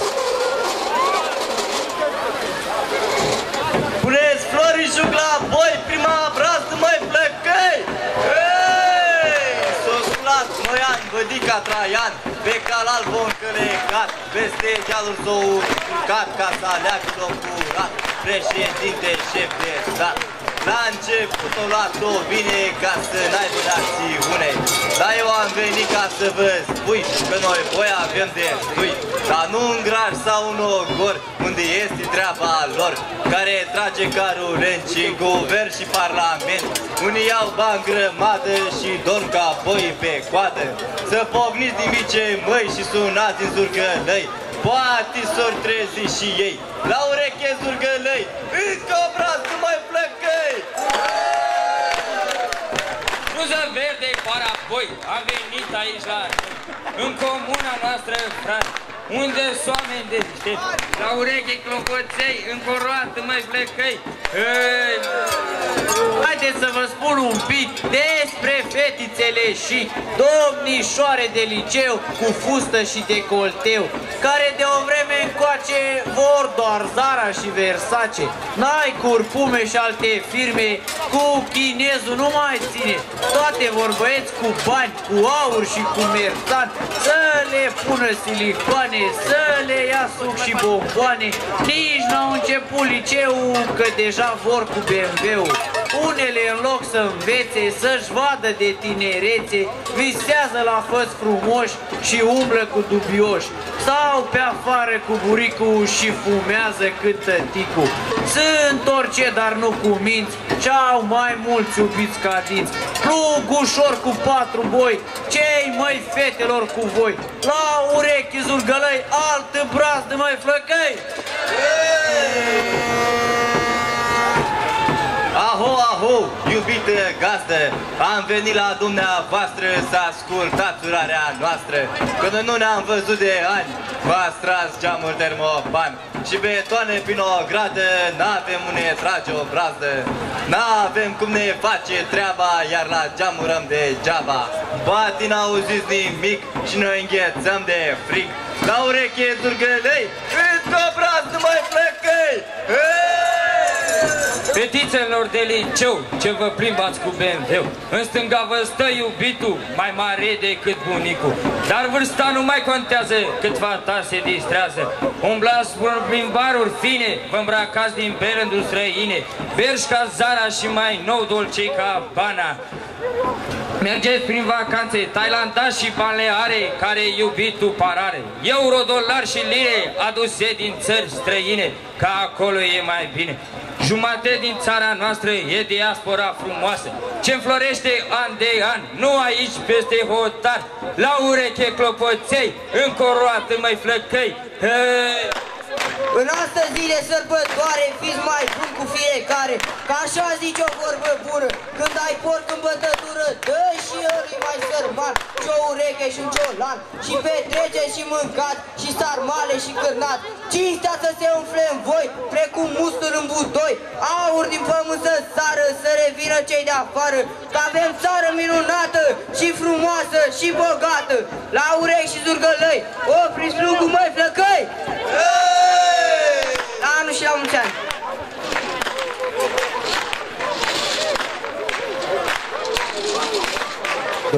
Puneți florii juc la voi, prima brazdă mai plăcăi! Hei! S-o sculat Măian, Vădica Traian, pe calal vom încălecat, peste dealuri s-o urcat, ca să aleagă l-o curat, președinte șef de stat. La început o luat-o bine ca să n-aibă de acțiune, dar eu am venit ca să vă spui că noi voi avem destui, dar nu un graj sau un ogor unde este treaba lor, care trage carulen și guvern și parlament. Unii iau bani grămadă și dorm ca boi pe coadă, să pocniți din mici măi și sunați în zurgălăi, poate s-or trezi și ei, la ureche zurgălăi, încă o brazdă mai plăcăi! Frunză verde, parapoi, am venit aici la în comuna noastră, frate, unde sunt oameni deștepți, la ureche clocoței, în coroată mai plecăi. Haideți să vă spun un pic despre fetițele și domnișoare de liceu cu fustă și decolteu, care de o vreme încoace vor doar Zara și Versace, n-ai curpume și alte firme, cu chinezul nu mai ține, toate vor băieți cu bani, cu aur și cu merțan, să le pună silicoane, să le ia suc și bomboane, nici n-au început liceul, că deja vor cu BMW-ul. Unele în loc să învețe, să-și vadă de tinerețe, visează la făți frumoși și umblă cu dubioși, sau pe afară cu buricul și fumează cât tăticul. Sunt orice, dar nu cu minți, și au mai mulți iubiți ca dinți. Plug ușor cu patru boi, cei mai fetelor cu voi, la urechi zurgălăi, altă brazdă mai flăcăi! Aho, aho, iubită gazdă, am venit la dumneavoastră să ascultați urarea noastră. Că noi nu ne-am văzut de ani, v-ați tras geamul termopan și betoane prin o gradă, n-avem unde trage o brazdă, n-avem cum ne face treaba, iar la geam urăm degeaba. Bati n-auziți nimic și noi înghețăm de fric, la ureche zurgălei, într-o brazdă mai plecăi! Fetițelor de liceu, ce vă plimbați cu BMW, în stânga vă stă iubitul, mai mare decât bunicul. Dar vârsta nu mai contează, cât fata se distrează. Umblați prin baruri fine, vă îmbracați din berânduri străine, verzi ca Zara și mai nou dolcei ca Habana. Mergeți prin vacanțe, tailandași și baleare, care iubitul parare, eurodolari și lire aduse din țări străine, ca acolo e mai bine. Jumate din țara noastră e diaspora frumoasă, ce înflorește an de an, nu aici peste hotar, la ureche clopoței, în coroată mai flăcăi. În astă zile sărbătoare, fiți mai bun cu fiecare, că așa zice o vorbă bună, când ai porc în bătătură, dă și ori mai sărman, și o ureche și un ciolan, și petrece și mâncat, și sarmale și cârnat, cinstea să se umfle în voi, precum mustul în butoi, aur din pământ să sară, să revină cei de afară, că avem țară minunată, și frumoasă, și bogată, la urechi și zurgălăi, opriți plugul măi flăcăi! La anul și la mulți ani.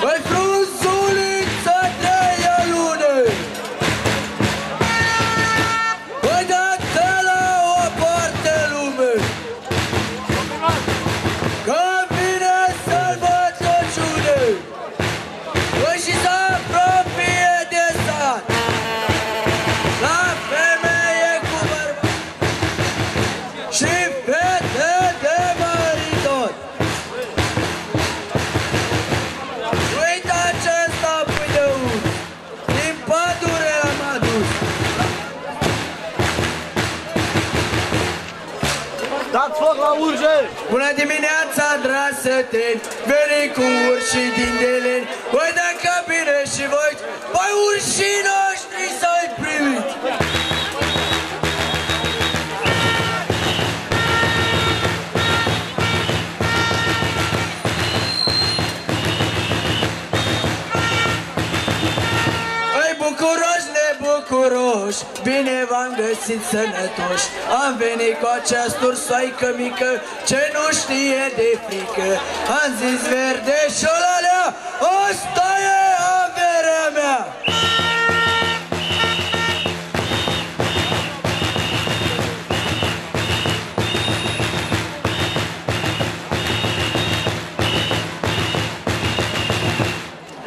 Băi, frunzuliță, treia lună! Băi, dă-te la o parte lume! Că-mi vine sărbătăciune! Băi, și s-apropie de sat! La femeie cu bărbat! Și fete de măritor! Dați foc la urge! Bună dimineața, dragi săteni, venim cu urșii din Deleni. Voi dacă bine și voi, voi urșii noștri să-i primiți! Ei, bucuroși, nebucuroși, bine v-am găsit sănătoși. Am venit cu această ursoaică mică, ce nu știe de frică. Am zis verde șolalea, o stoie averea mea.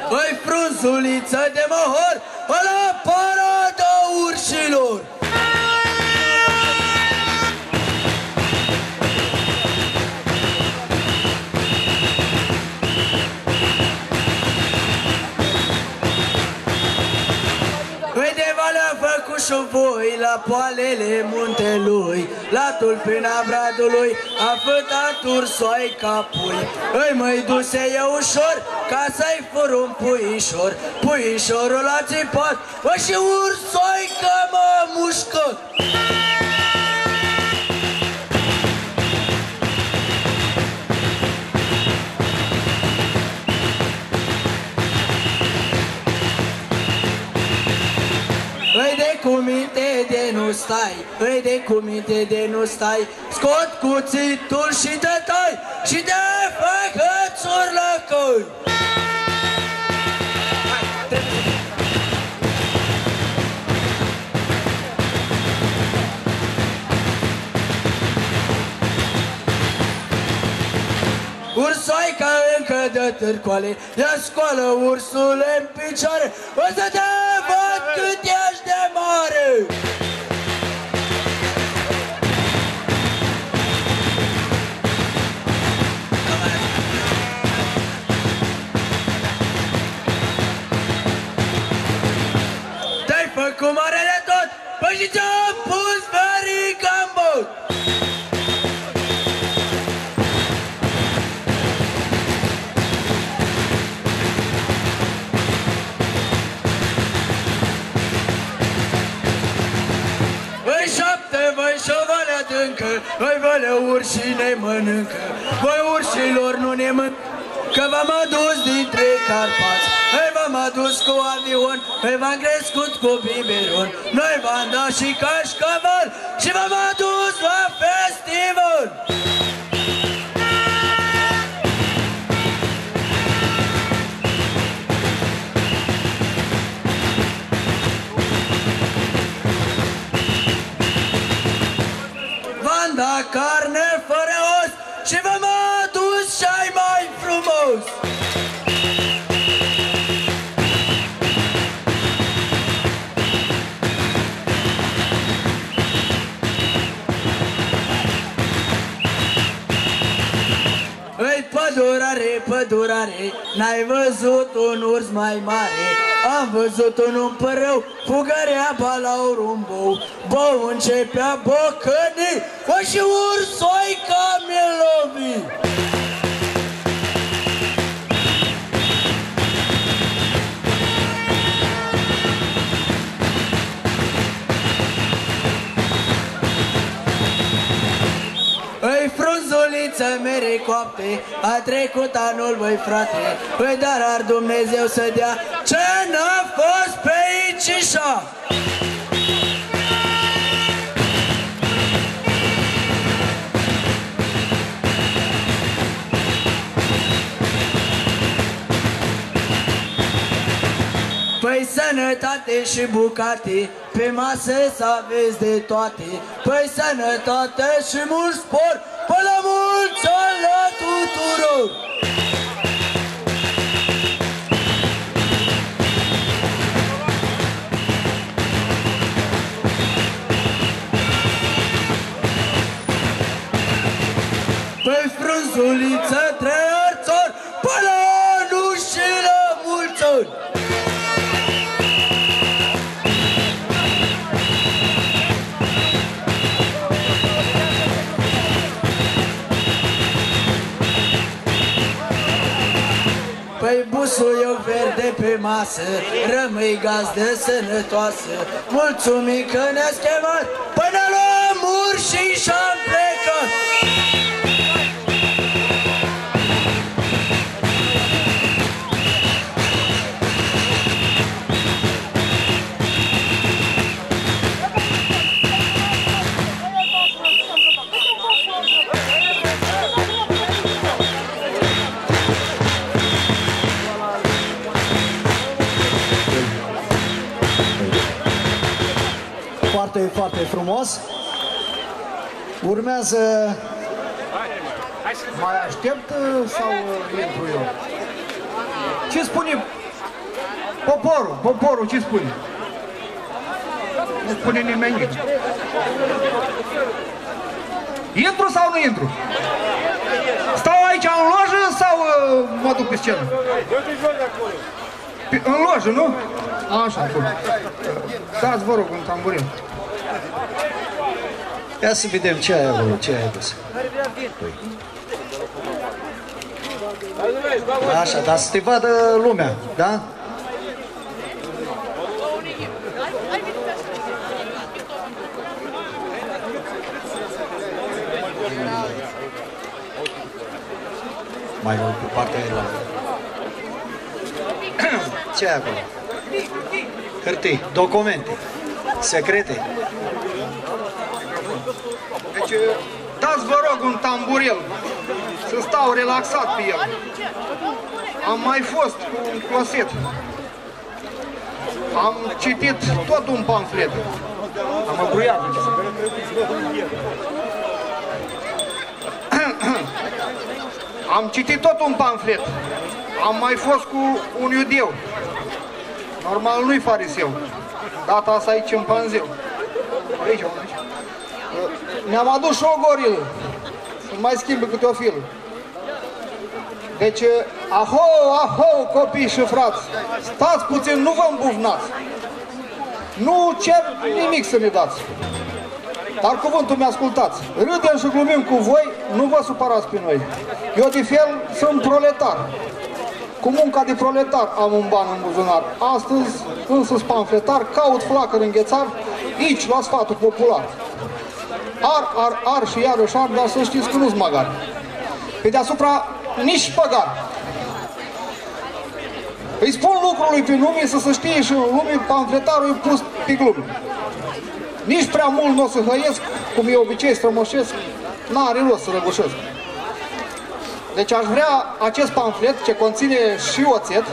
Băi, frunzuliță de mohor, ăla parada urșilor. la poalele muntelui, la tulpina bradului, a fătat ursoi capul. Îi măi duse eu ușor, ca să-i fur un puișor. Puișorul a țipat, bă, și ursoi că mă mușcă. Îi de cu minte de nu stai, îi de cu minte de nu stai, scot cuțitul și te tai și te fac îți urlăcuri. Ursoica încă de târcoale, ia scoală ursule în picioare, o să te văd cât ești de mare! Te-ai făcut mare de tot, păi și ce-am pus verica în bot? Voi șovale adâncă, voi văle urși ne mănâncă, voi urșilor nu ne mănâncă, că v-am adus dintre Carpați, noi v-am adus cu avion, noi v-am crescut cu biberon, noi v-am dat și cașcaval și v-am adus la festival. Da carne fără os și v-am adus și-ai mai frumos. Îi pădurare, pădurare, n-ai văzut un urs mai mare. Am văzut un împărău, fugărea balaur un bou. Bou începea bocănii, bă și ursoica mi-l lovi. Îi frunzuliță mere coapte, a trecut anul, băi frate, păi dar ar Dumnezeu să dea ce n-a fost pe aici și-a. Păi sănătate și bucate, pe masă să aveți de toate. Păi sănătate și mult spor, păi la mulți ani la tuturor. Păi frunzuliță trei arțori, păi la anul și la mulți ani. Păi busuiul verde pe masă, rămâi gazdă sănătoasă. Mulțumim că ne-ați chemat, până luăm urșii și-am plecat. Foarte, foarte frumos. Urmează... Mai aștept sau intru eu? Ce spune poporul? Poporul ce spune? Nu spune nimeni. Intru sau nu intru? Stau aici în lojă sau mă duc pe scenă? În lojă, nu? Așa, acolo. Stați, vă rog, un tamburin. Ia să vedem ce ai acolo, ce ai pus. Așa, dar să te vadă lumea, da? Mai mult pe partea aia la... Ce ai acolo? Hârtii, documente, secrete. Deci, dați vă rog un tamburel, să stau relaxat pe el. Am mai fost cu un closet. Am citit tot un pamflet. Am agruiat. Am citit tot un pamflet. Am mai fost cu un iudeu. Normal nu-i fariseu. Data asta e cimpanzeu. Aici, aici. Ne-am adus și o gorilă. Să mai schimbă câte o filă. Deci, aho, aho, copii și frați, stați puțin, nu vă îmbufnați. Nu cer nimic să ne dați. Dar cuvântul mi-ascultați. Râdem și glumim cu voi, nu vă supărați pe noi. Eu de fel sunt proletar. Cu munca de proletar am un ban în buzunar. Astăzi, însă pamfletar, caut flacări în ghețar, aici, la sfatul popular. Ar, ar, ar și iarăși ar, dar să știți că nu-s magar. Pe deasupra, nici păgar. Îi spun lucrului pe lume, să se știe și în lume, pamfletarul e pus pe glume. Nici prea mult nu o să hăiesc, cum e obicei strămoșesc, n-are rost să răgușesc. Deci aș vrea acest pamflet, ce conține și oțet,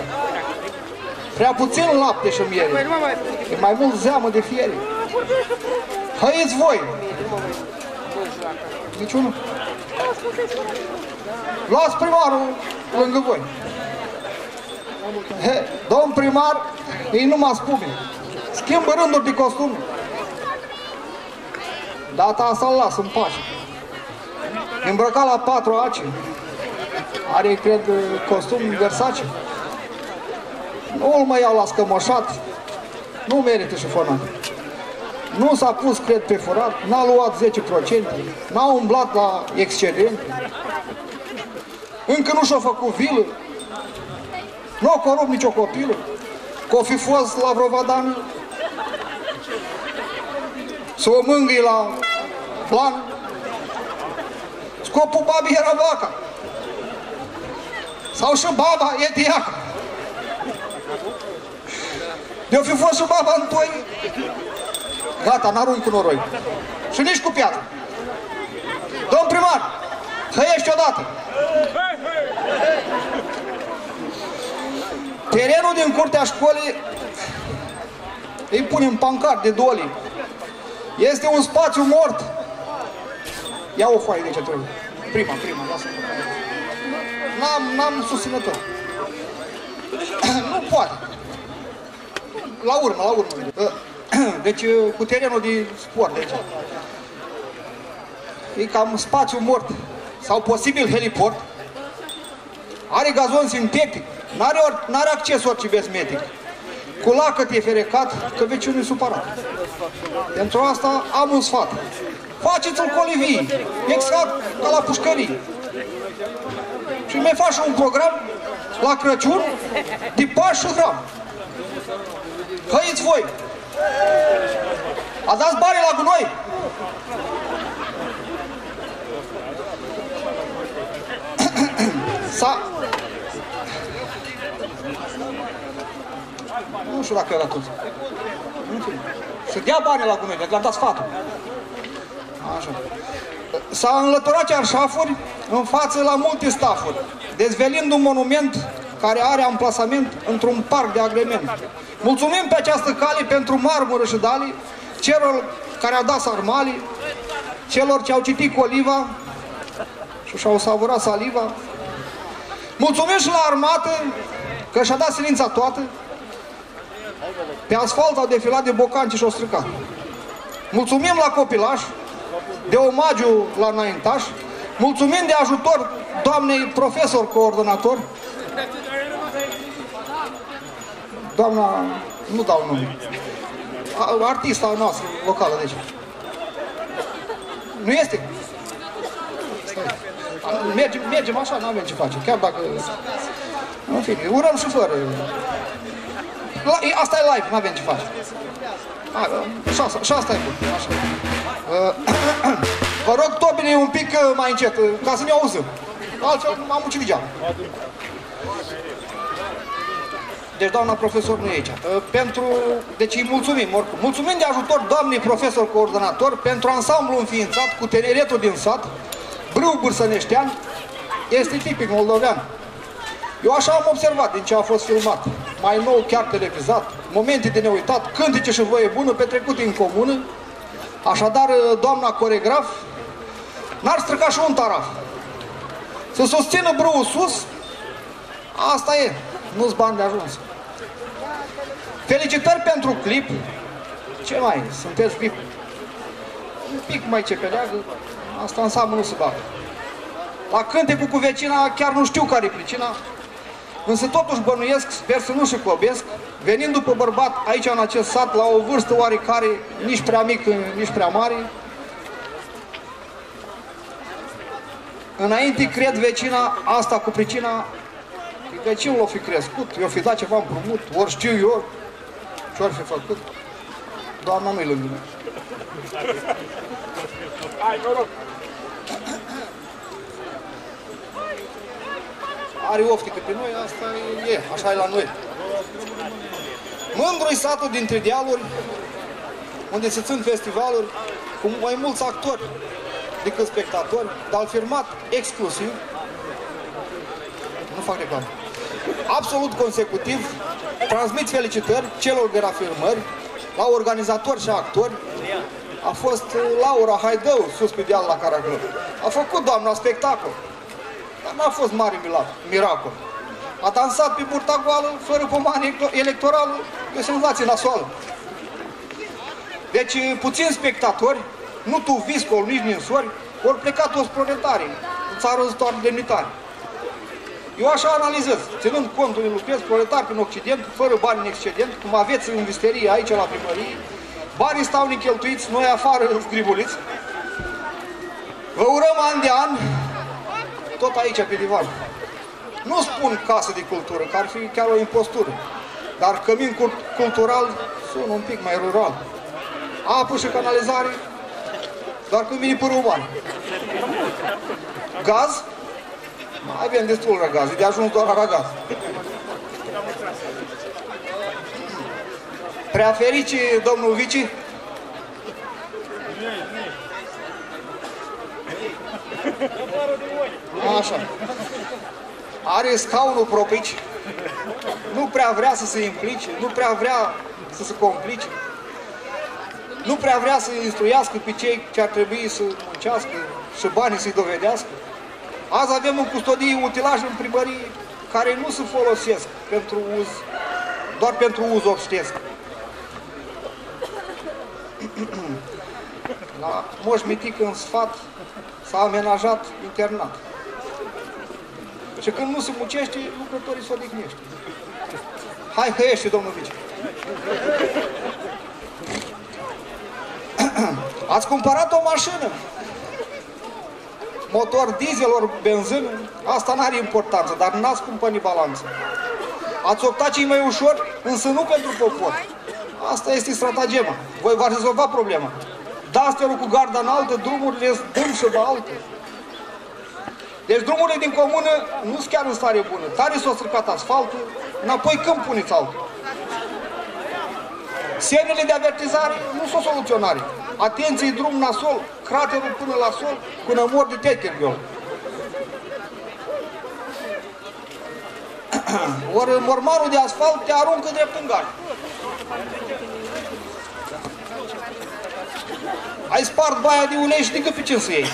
prea puțin lapte și miere, e mai mult zeamă de fiere. Hăiți voi! Niciunul. Luați primarul lângă voi. He, domn primar, ei nu mă spune. Schimbă rânduri de costum. Data asta îl las în pace. Îmbrăcat la 4 aci. Are, cred, costum Versace. Nu-l mai iau la scămășat. Nu merită șifonat. Nu s-a pus, cred, pe furat. N-a luat 10%. N-a umblat la excedent. Încă nu și-a făcut vilă. Nu a corupt nicio copilă. Că-o fi fost la vreo vadană. Să o mângâi la plan. Scopul babii era vaca. Sau și baba e diaca. De-o fi fost și baba în toi. Gata, n-arunc cu noroi. Și nici cu piatră. Domn primar, hăiești odată. Terenul din curtea școlii îi punem pancart de doli. Este un spațiu mort. Ia o foaie de ce trebuie. Prima, lasă. N-am susținător. Nu poate. La urmă. Deci, cu terenul de sport, deci. E cam spațiu mort. Sau posibil heliport. Are gazon sintetic. N-are acces orice vesmetic. Cu lacăt e ferecat, că vecinul e supărat. Pentru asta am un sfat. Faceți-l colivii, exact ca la pușcării. Și mai faci un program la Crăciun de pași și gram. Hăiți voi! Ați dat bani la gunoi? Nu știu dacă era tot. Să dea bani la gunoi, le-am dat sfatul. Așa. S-a înlăturat cearșafuri în față la multe stafuri, dezvelind un monument care are amplasament într-un parc de agrement. Mulțumim pe această cale pentru marmură și dali, celor care au dat sarmali, celor ce au citit coliva și și-au savurat saliva. Mulțumim și la armată că și-a dat silința toată. Pe asfalt au defilat de bocanci și-o stricat. Mulțumim la copilași de omagiu la înaintaș. Mulțumim de ajutor doamnei profesor coordonator. Doamna, nu dau nume. artista noastră, locală, deci. Nu este? Mergem așa, nu avem ce face, chiar dacă... În fine, urăm și fără. Asta e live, nu avem ce face. Și asta e bun, așa. Vă rog, tobine un pic mai încet, ca să ne auzăm. Altfel am ucit geamul. Deci doamna profesor nu e aici. Deci îi mulțumim oricum. Mulțumim de ajutor doamnei profesor coordonator pentru ansamblul înființat cu tineretul din sat. Brâu bârsăneștean este tipic moldovean. Eu așa am observat din ce a fost filmat. Mai nou chiar televizat, momente de neuitat, cântece și voie bună petrecute în comună. Așadar, doamna coregraf n-ar strica și un taraf. Să susțină brâul sus, asta e, nu-s bani de ajuns. Felicitări pentru clip. Ce mai, sunteți clip? Un pic mai ce peleagă, asta înseamnă nu se bagă. La cântecul cu vecina chiar nu știu care e pricina, însă totuși bănuiesc, sper să nu și clobesc, venind după bărbat aici în acest sat, la o vârstă oarecare, nici prea mică, nici prea mare. Înainte, cred vecina, asta cu pricina, că vecinul l-o fi crescut, i-o fi dat ceva împrumut, ori știu eu ce-or fi făcut. Doamna nu-i lângă mine. Are oftică pe noi, asta e, așa e la noi. Mândru-i satul dintre dealuri, unde se țin festivaluri cu mai mulți actori decât spectatori, dar filmat exclusiv, nu fac reclamă, absolut consecutiv, transmit felicitări celor de la filmări, la organizatori și actori. A fost Laura Haidău, sus pe deal la Caraclău. A făcut doamna spectacol, dar n-a fost mare miracol. A dansat pe burta goală, fără pomană electorală, e o senzație nasoală. Deci, puțini spectatori, nu tu viscol, nici ninsori, ori pleca toți proletarii, în țară doar demnitari. Eu așa analizez, ținând contul de lucrez proletar prin Occident, fără bani în excedent, cum aveți în visterie aici la primărie, banii stau necheltuiți, noi afară sgribuliți. Vă urăm an de an, tot aici pe divan. Nu spun casă de cultură, că ar fi chiar o impostură, dar cămin cultural sună un pic mai rural. Apă și canalizare, doar când vine părul uman. Gaz? Mai avem destul răgaz, e de ajuns doar la gaz. Prea ferici, domnul Vici? Așa. Are scaunul propici, nu prea vrea să se implice, nu prea vrea să se complice. Nu prea vrea să instruiască pe cei ce ar trebui să muncească și banii să-i dovedească. Azi avem în custodie utilaje în primărie care nu se folosesc pentru uz, doar pentru uz obștesc. La Moș Mitic în sfat s-a amenajat internat. Și când nu se muncește, lucrătorii se odihnește. Hai că ești, domnul Vici. Ați cumpărat o mașină, motor diesel ori benzină, asta n-are importanță, dar n-ați cumpănit balanță. Ați optat cei mai ușor, însă nu pentru popor. Asta este stratagema. Voi v-ați rezolvat problema. Dați-l cu garda înaltă, drumurile dăm și vă alte. Deci drumurile din comună nu-s chiar în stare bună. Tare s-a stricat asfaltul, înapoi când puneți altul. Semnele de avertizare nu sunt soluționare. Atenție, drum nasol, craterul până la sol, până mor de Tetergheol. Ori mormarul de asfalt te aruncă drept în gard. Ai spart baia de ulei și de găpicin să iei.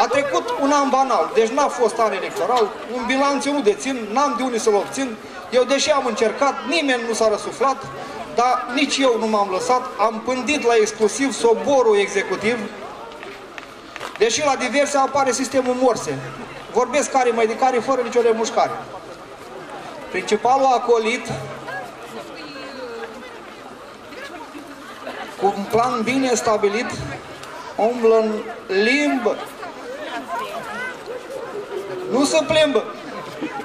A trecut un an banal, deci n-a fost an electoral, un bilanț eu nu dețin, n-am de unde să-l obțin. Eu, deși am încercat, nimeni nu s-a răsuflat, dar nici eu nu m-am lăsat, am pândit la exclusiv soborul executiv, deși la diverse apare sistemul morse. Vorbesc care mai de care, fără nicio remușcare. Principalul acolit cu un plan bine stabilit, umblă în limbă. Nu se plimbă.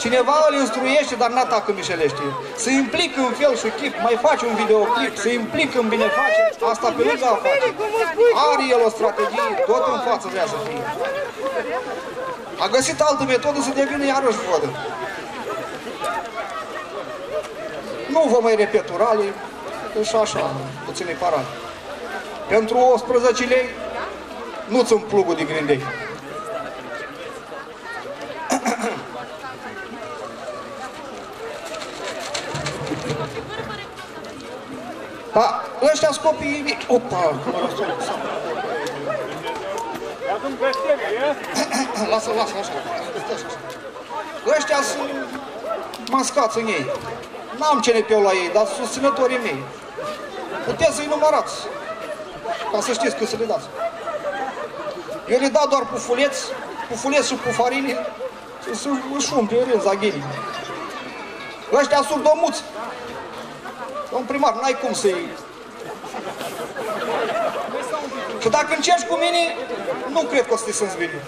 Cineva îl instruiește, dar n-atacă mișelește. Se implică în fel și chip, mai face un videoclip, se implică în binefacere. Asta pe lângă a face. Are el o strategie, tot în față vrea să fie. A găsit altă metodă să devină iarăși vodă. Nu vă mai repet urale, și așa, puține parale. Pentru 11 lei, nu-ți împlugul din grindei. Da, ăștia-s copiii mici. Opa! Lasă, lasă, așa. Ăștia sunt mascați în ei. N-am cenit eu la ei, dar susținătorii mei. Puteți să-i numărați, ca să știți cât să le dați. Eu le dau doar pufuleți, pufuleți și pufarini, și își umple în zaghinii. Ăștia sunt domuți. Domn primar, n-ai cum să-i... Și dacă încerci cu mine, nu cred că o să te simți bine.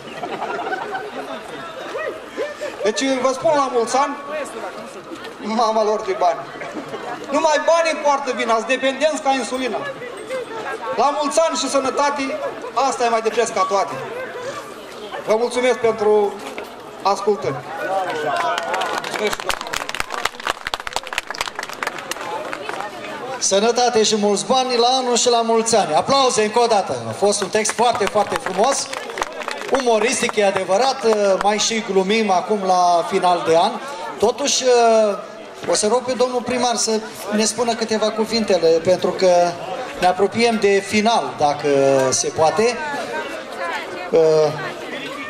Deci vă spun la mulți ani, mama lor de bani. Numai banii poartă vina, sunt dependenți ca insulina. La mulți ani și sănătate, asta e mai de preț ca toate. Vă mulțumesc pentru ascultări. Sănătate și mulți bani la anul și la mulți ani. Aplauze încă o dată. A fost un text foarte, foarte frumos. Umoristic, e adevărat. Mai și glumim acum la final de an. Totuși, o să rog pe domnul primar să ne spună câteva cuvintele, pentru că ne apropiem de final, dacă se poate.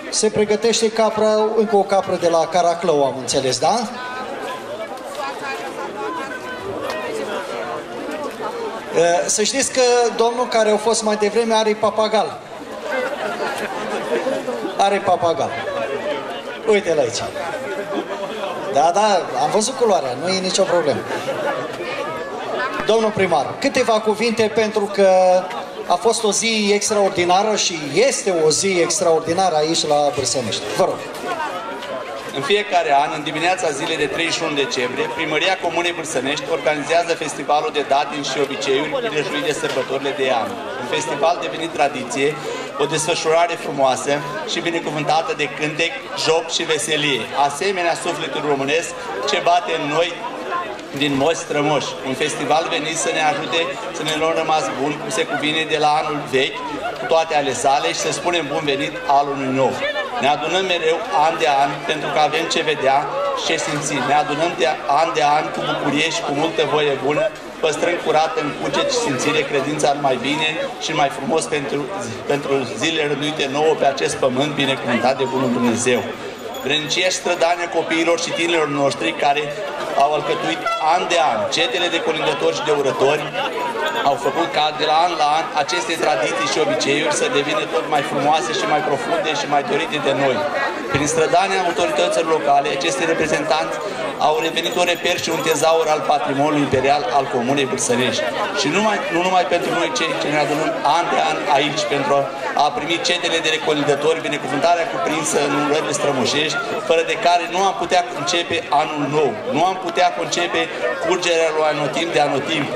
Se pregătește capra, încă o capră de la Caraclău, am înțeles, da? Să știți că domnul care a fost mai devreme are papagal. Are papagal. Uite-l aici. Da, da, am văzut culoarea, nu e nicio problemă. Domnul primar, câteva cuvinte, pentru că a fost o zi extraordinară și este o zi extraordinară aici la Bârsănești. Vă rog. În fiecare an, în dimineața zilei de 31 decembrie, Primăria Comunei Bârsănești organizează festivalul de datini și obiceiuri prilejuit de sărbătorile de an. Un festival devenit tradiție, o desfășurare frumoasă și binecuvântată de cântec, joc și veselie. Asemenea, sufletul românesc ce bate în noi din moși strămoși. Un festival venit să ne ajute să ne luăm rămas bun, cum se cuvine, de la anul vechi, cu toate ale sale, și să spunem bun venit anului nou. Ne adunăm mereu an de an, pentru că avem ce vedea și ce simți. Ne adunăm de an de an cu bucurie și cu multă voie bună, păstrând curată în cuget și simțire credința în mai bine și mai frumos pentru zilele rânduite nouă pe acest pământ binecuvântat de bunul Dumnezeu. Vrănicie și strădania copiilor și tinerilor noștri care au alcătuit an de an cetele de colindători și de urători, au făcut ca de la an la an aceste tradiții și obiceiuri să devină tot mai frumoase și mai profunde și mai dorite de noi. Prin strădania autorităților locale, aceste reprezentanți au revenit un reper și un tezaur al patrimoniului imperial al Comunei Bârsănești. Și nu numai pentru noi cei ce ne adunăm an de an aici pentru a primi cetele de recolindători, binecuvântarea cuprinsă în urările strămoșești, fără de care nu am putea concepe anul nou, nu am putea concepe curgerea lui anotimp de anotimp.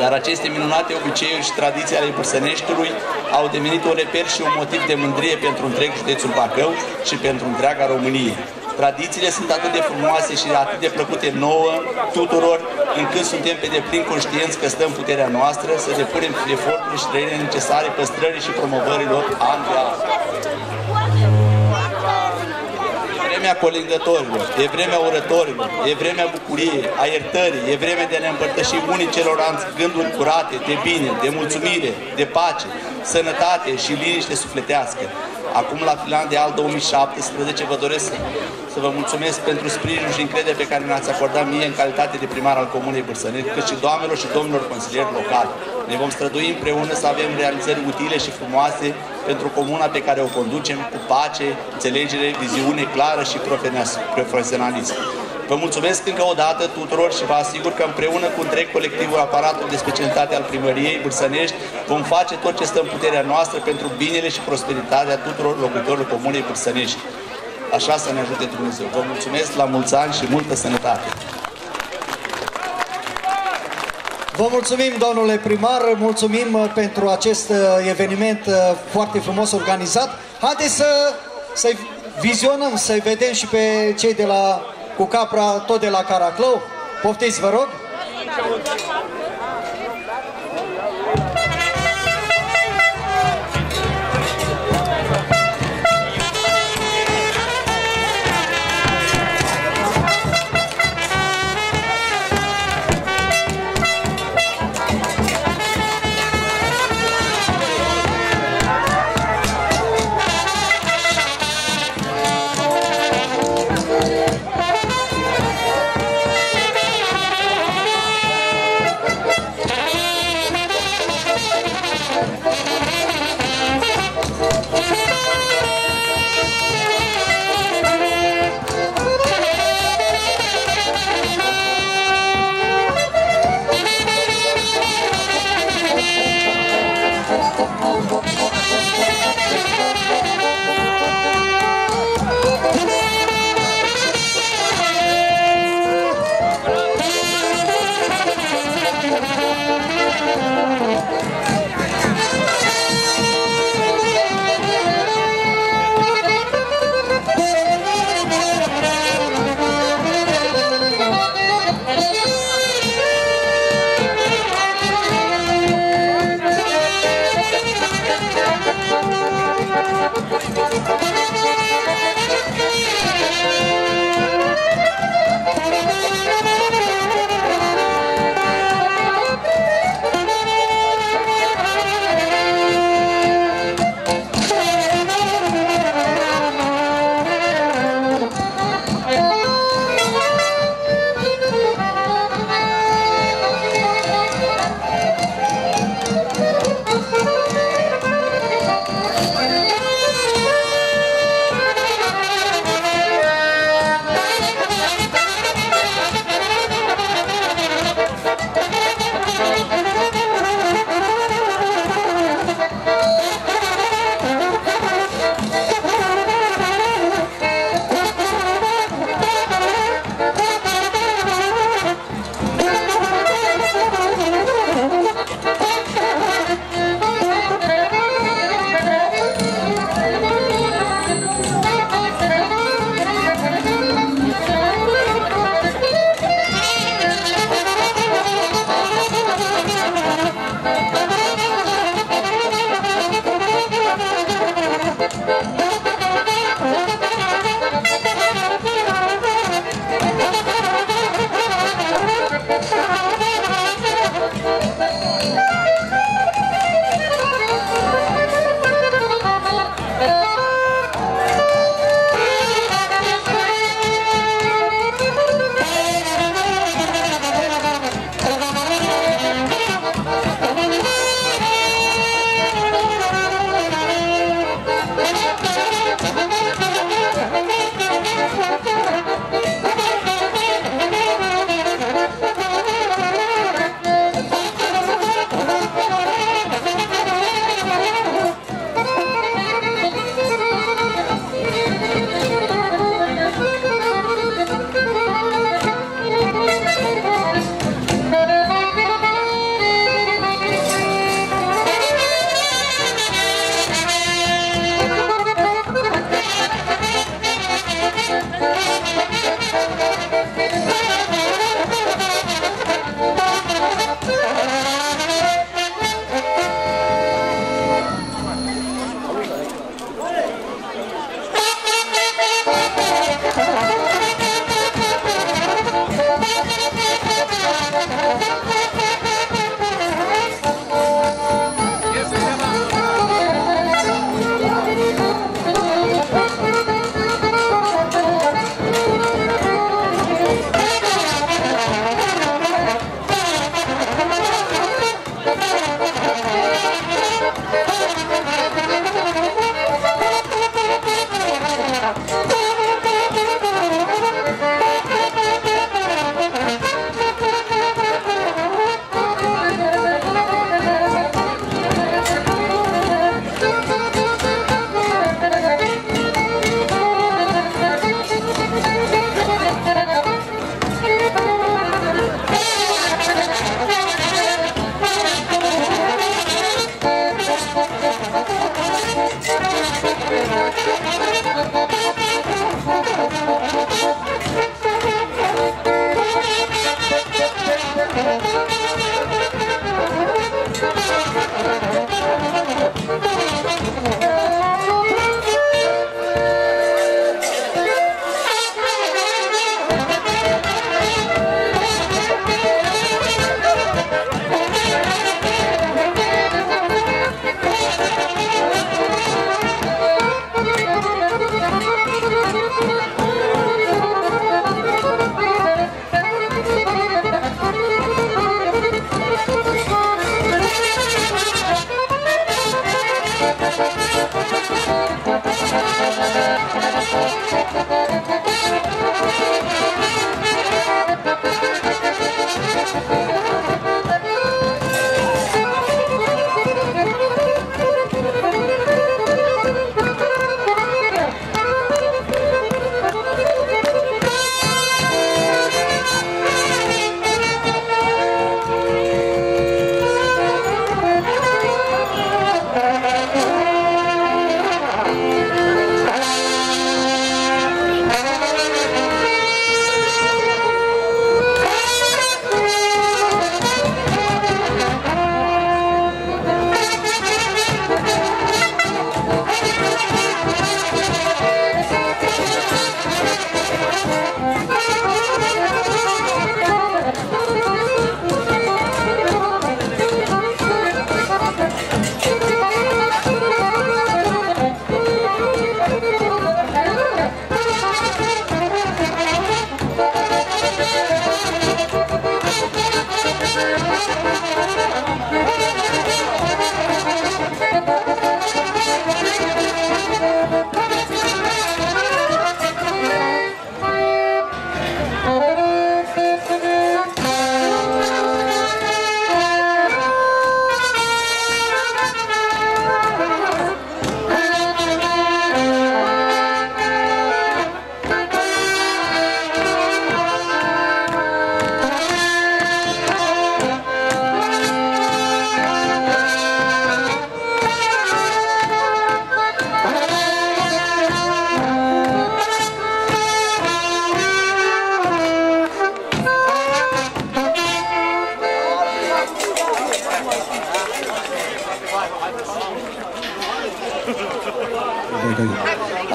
Dar aceste minunate obiceiuri și tradiții ale Bârsăneștiului au devenit un reper și un motiv de mândrie pentru întreg județul Bacău și pentru întreaga Românie. Tradițiile sunt atât de frumoase și atât de plăcute nouă, tuturor, încât suntem pe deplin conștienți că stăm puterea noastră să depunem eforturile și trăirile necesare păstrării și promovărilor an de an. E vremea colindătorilor, e vremea urătorilor, e vremea bucuriei, a iertării, e vremea de a ne împărtăși unii celorlalți gânduri curate, de bine, de mulțumire, de pace, sănătate și liniște sufletească. Acum, la final de an 2017, vă doresc să vă mulțumesc pentru sprijinul și încrederea pe care ne-ați acordat mie în calitate de primar al Comunei Bârsănești, cât și doamnelor și domnilor consilieri locali. Ne vom strădui împreună să avem realizări utile și frumoase pentru comuna pe care o conducem, cu pace, înțelegere, viziune clară și profesionalism. Vă mulțumesc încă o dată tuturor și vă asigur că împreună cu întreg colectivul aparatul de specialitate al primăriei Bârsănești vom face tot ce stă în puterea noastră pentru binele și prosperitatea tuturor locuitorilor comunei Bârsănești. Așa să ne ajute Dumnezeu. Vă mulțumesc, la mulți ani și multă sănătate! Vă mulțumim, domnule primar, mulțumim pentru acest eveniment foarte frumos organizat. Haideți să-i vizionăm, să-i vedem și pe cei de la Cu Capra, tot de la Caraclău. Poftiți, vă rog!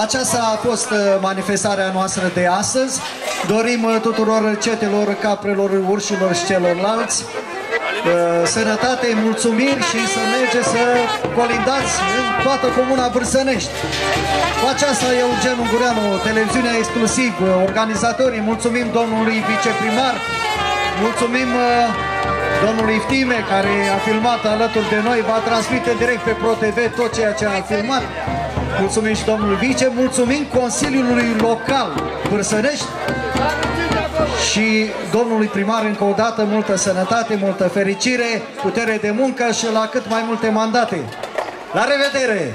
Aceasta a fost manifestarea noastră de astăzi. Dorim tuturor cetelor, caprelor, urșilor și celorlalți sănătate, mulțumiri și să mergeți să colindați în toată comuna Bârsănești. Cu aceasta, Eugen Ungureanu, televiziunea exclusiv, organizatorii, mulțumim domnului viceprimar, mulțumim domnului Iftime, care a filmat alături de noi, va transmite direct pe ProTV tot ceea ce a filmat. Mulțumim și domnului vice, mulțumim Consiliului Local Bârsănești și domnului primar încă o dată multă sănătate, multă fericire, putere de muncă și la cât mai multe mandate. La revedere!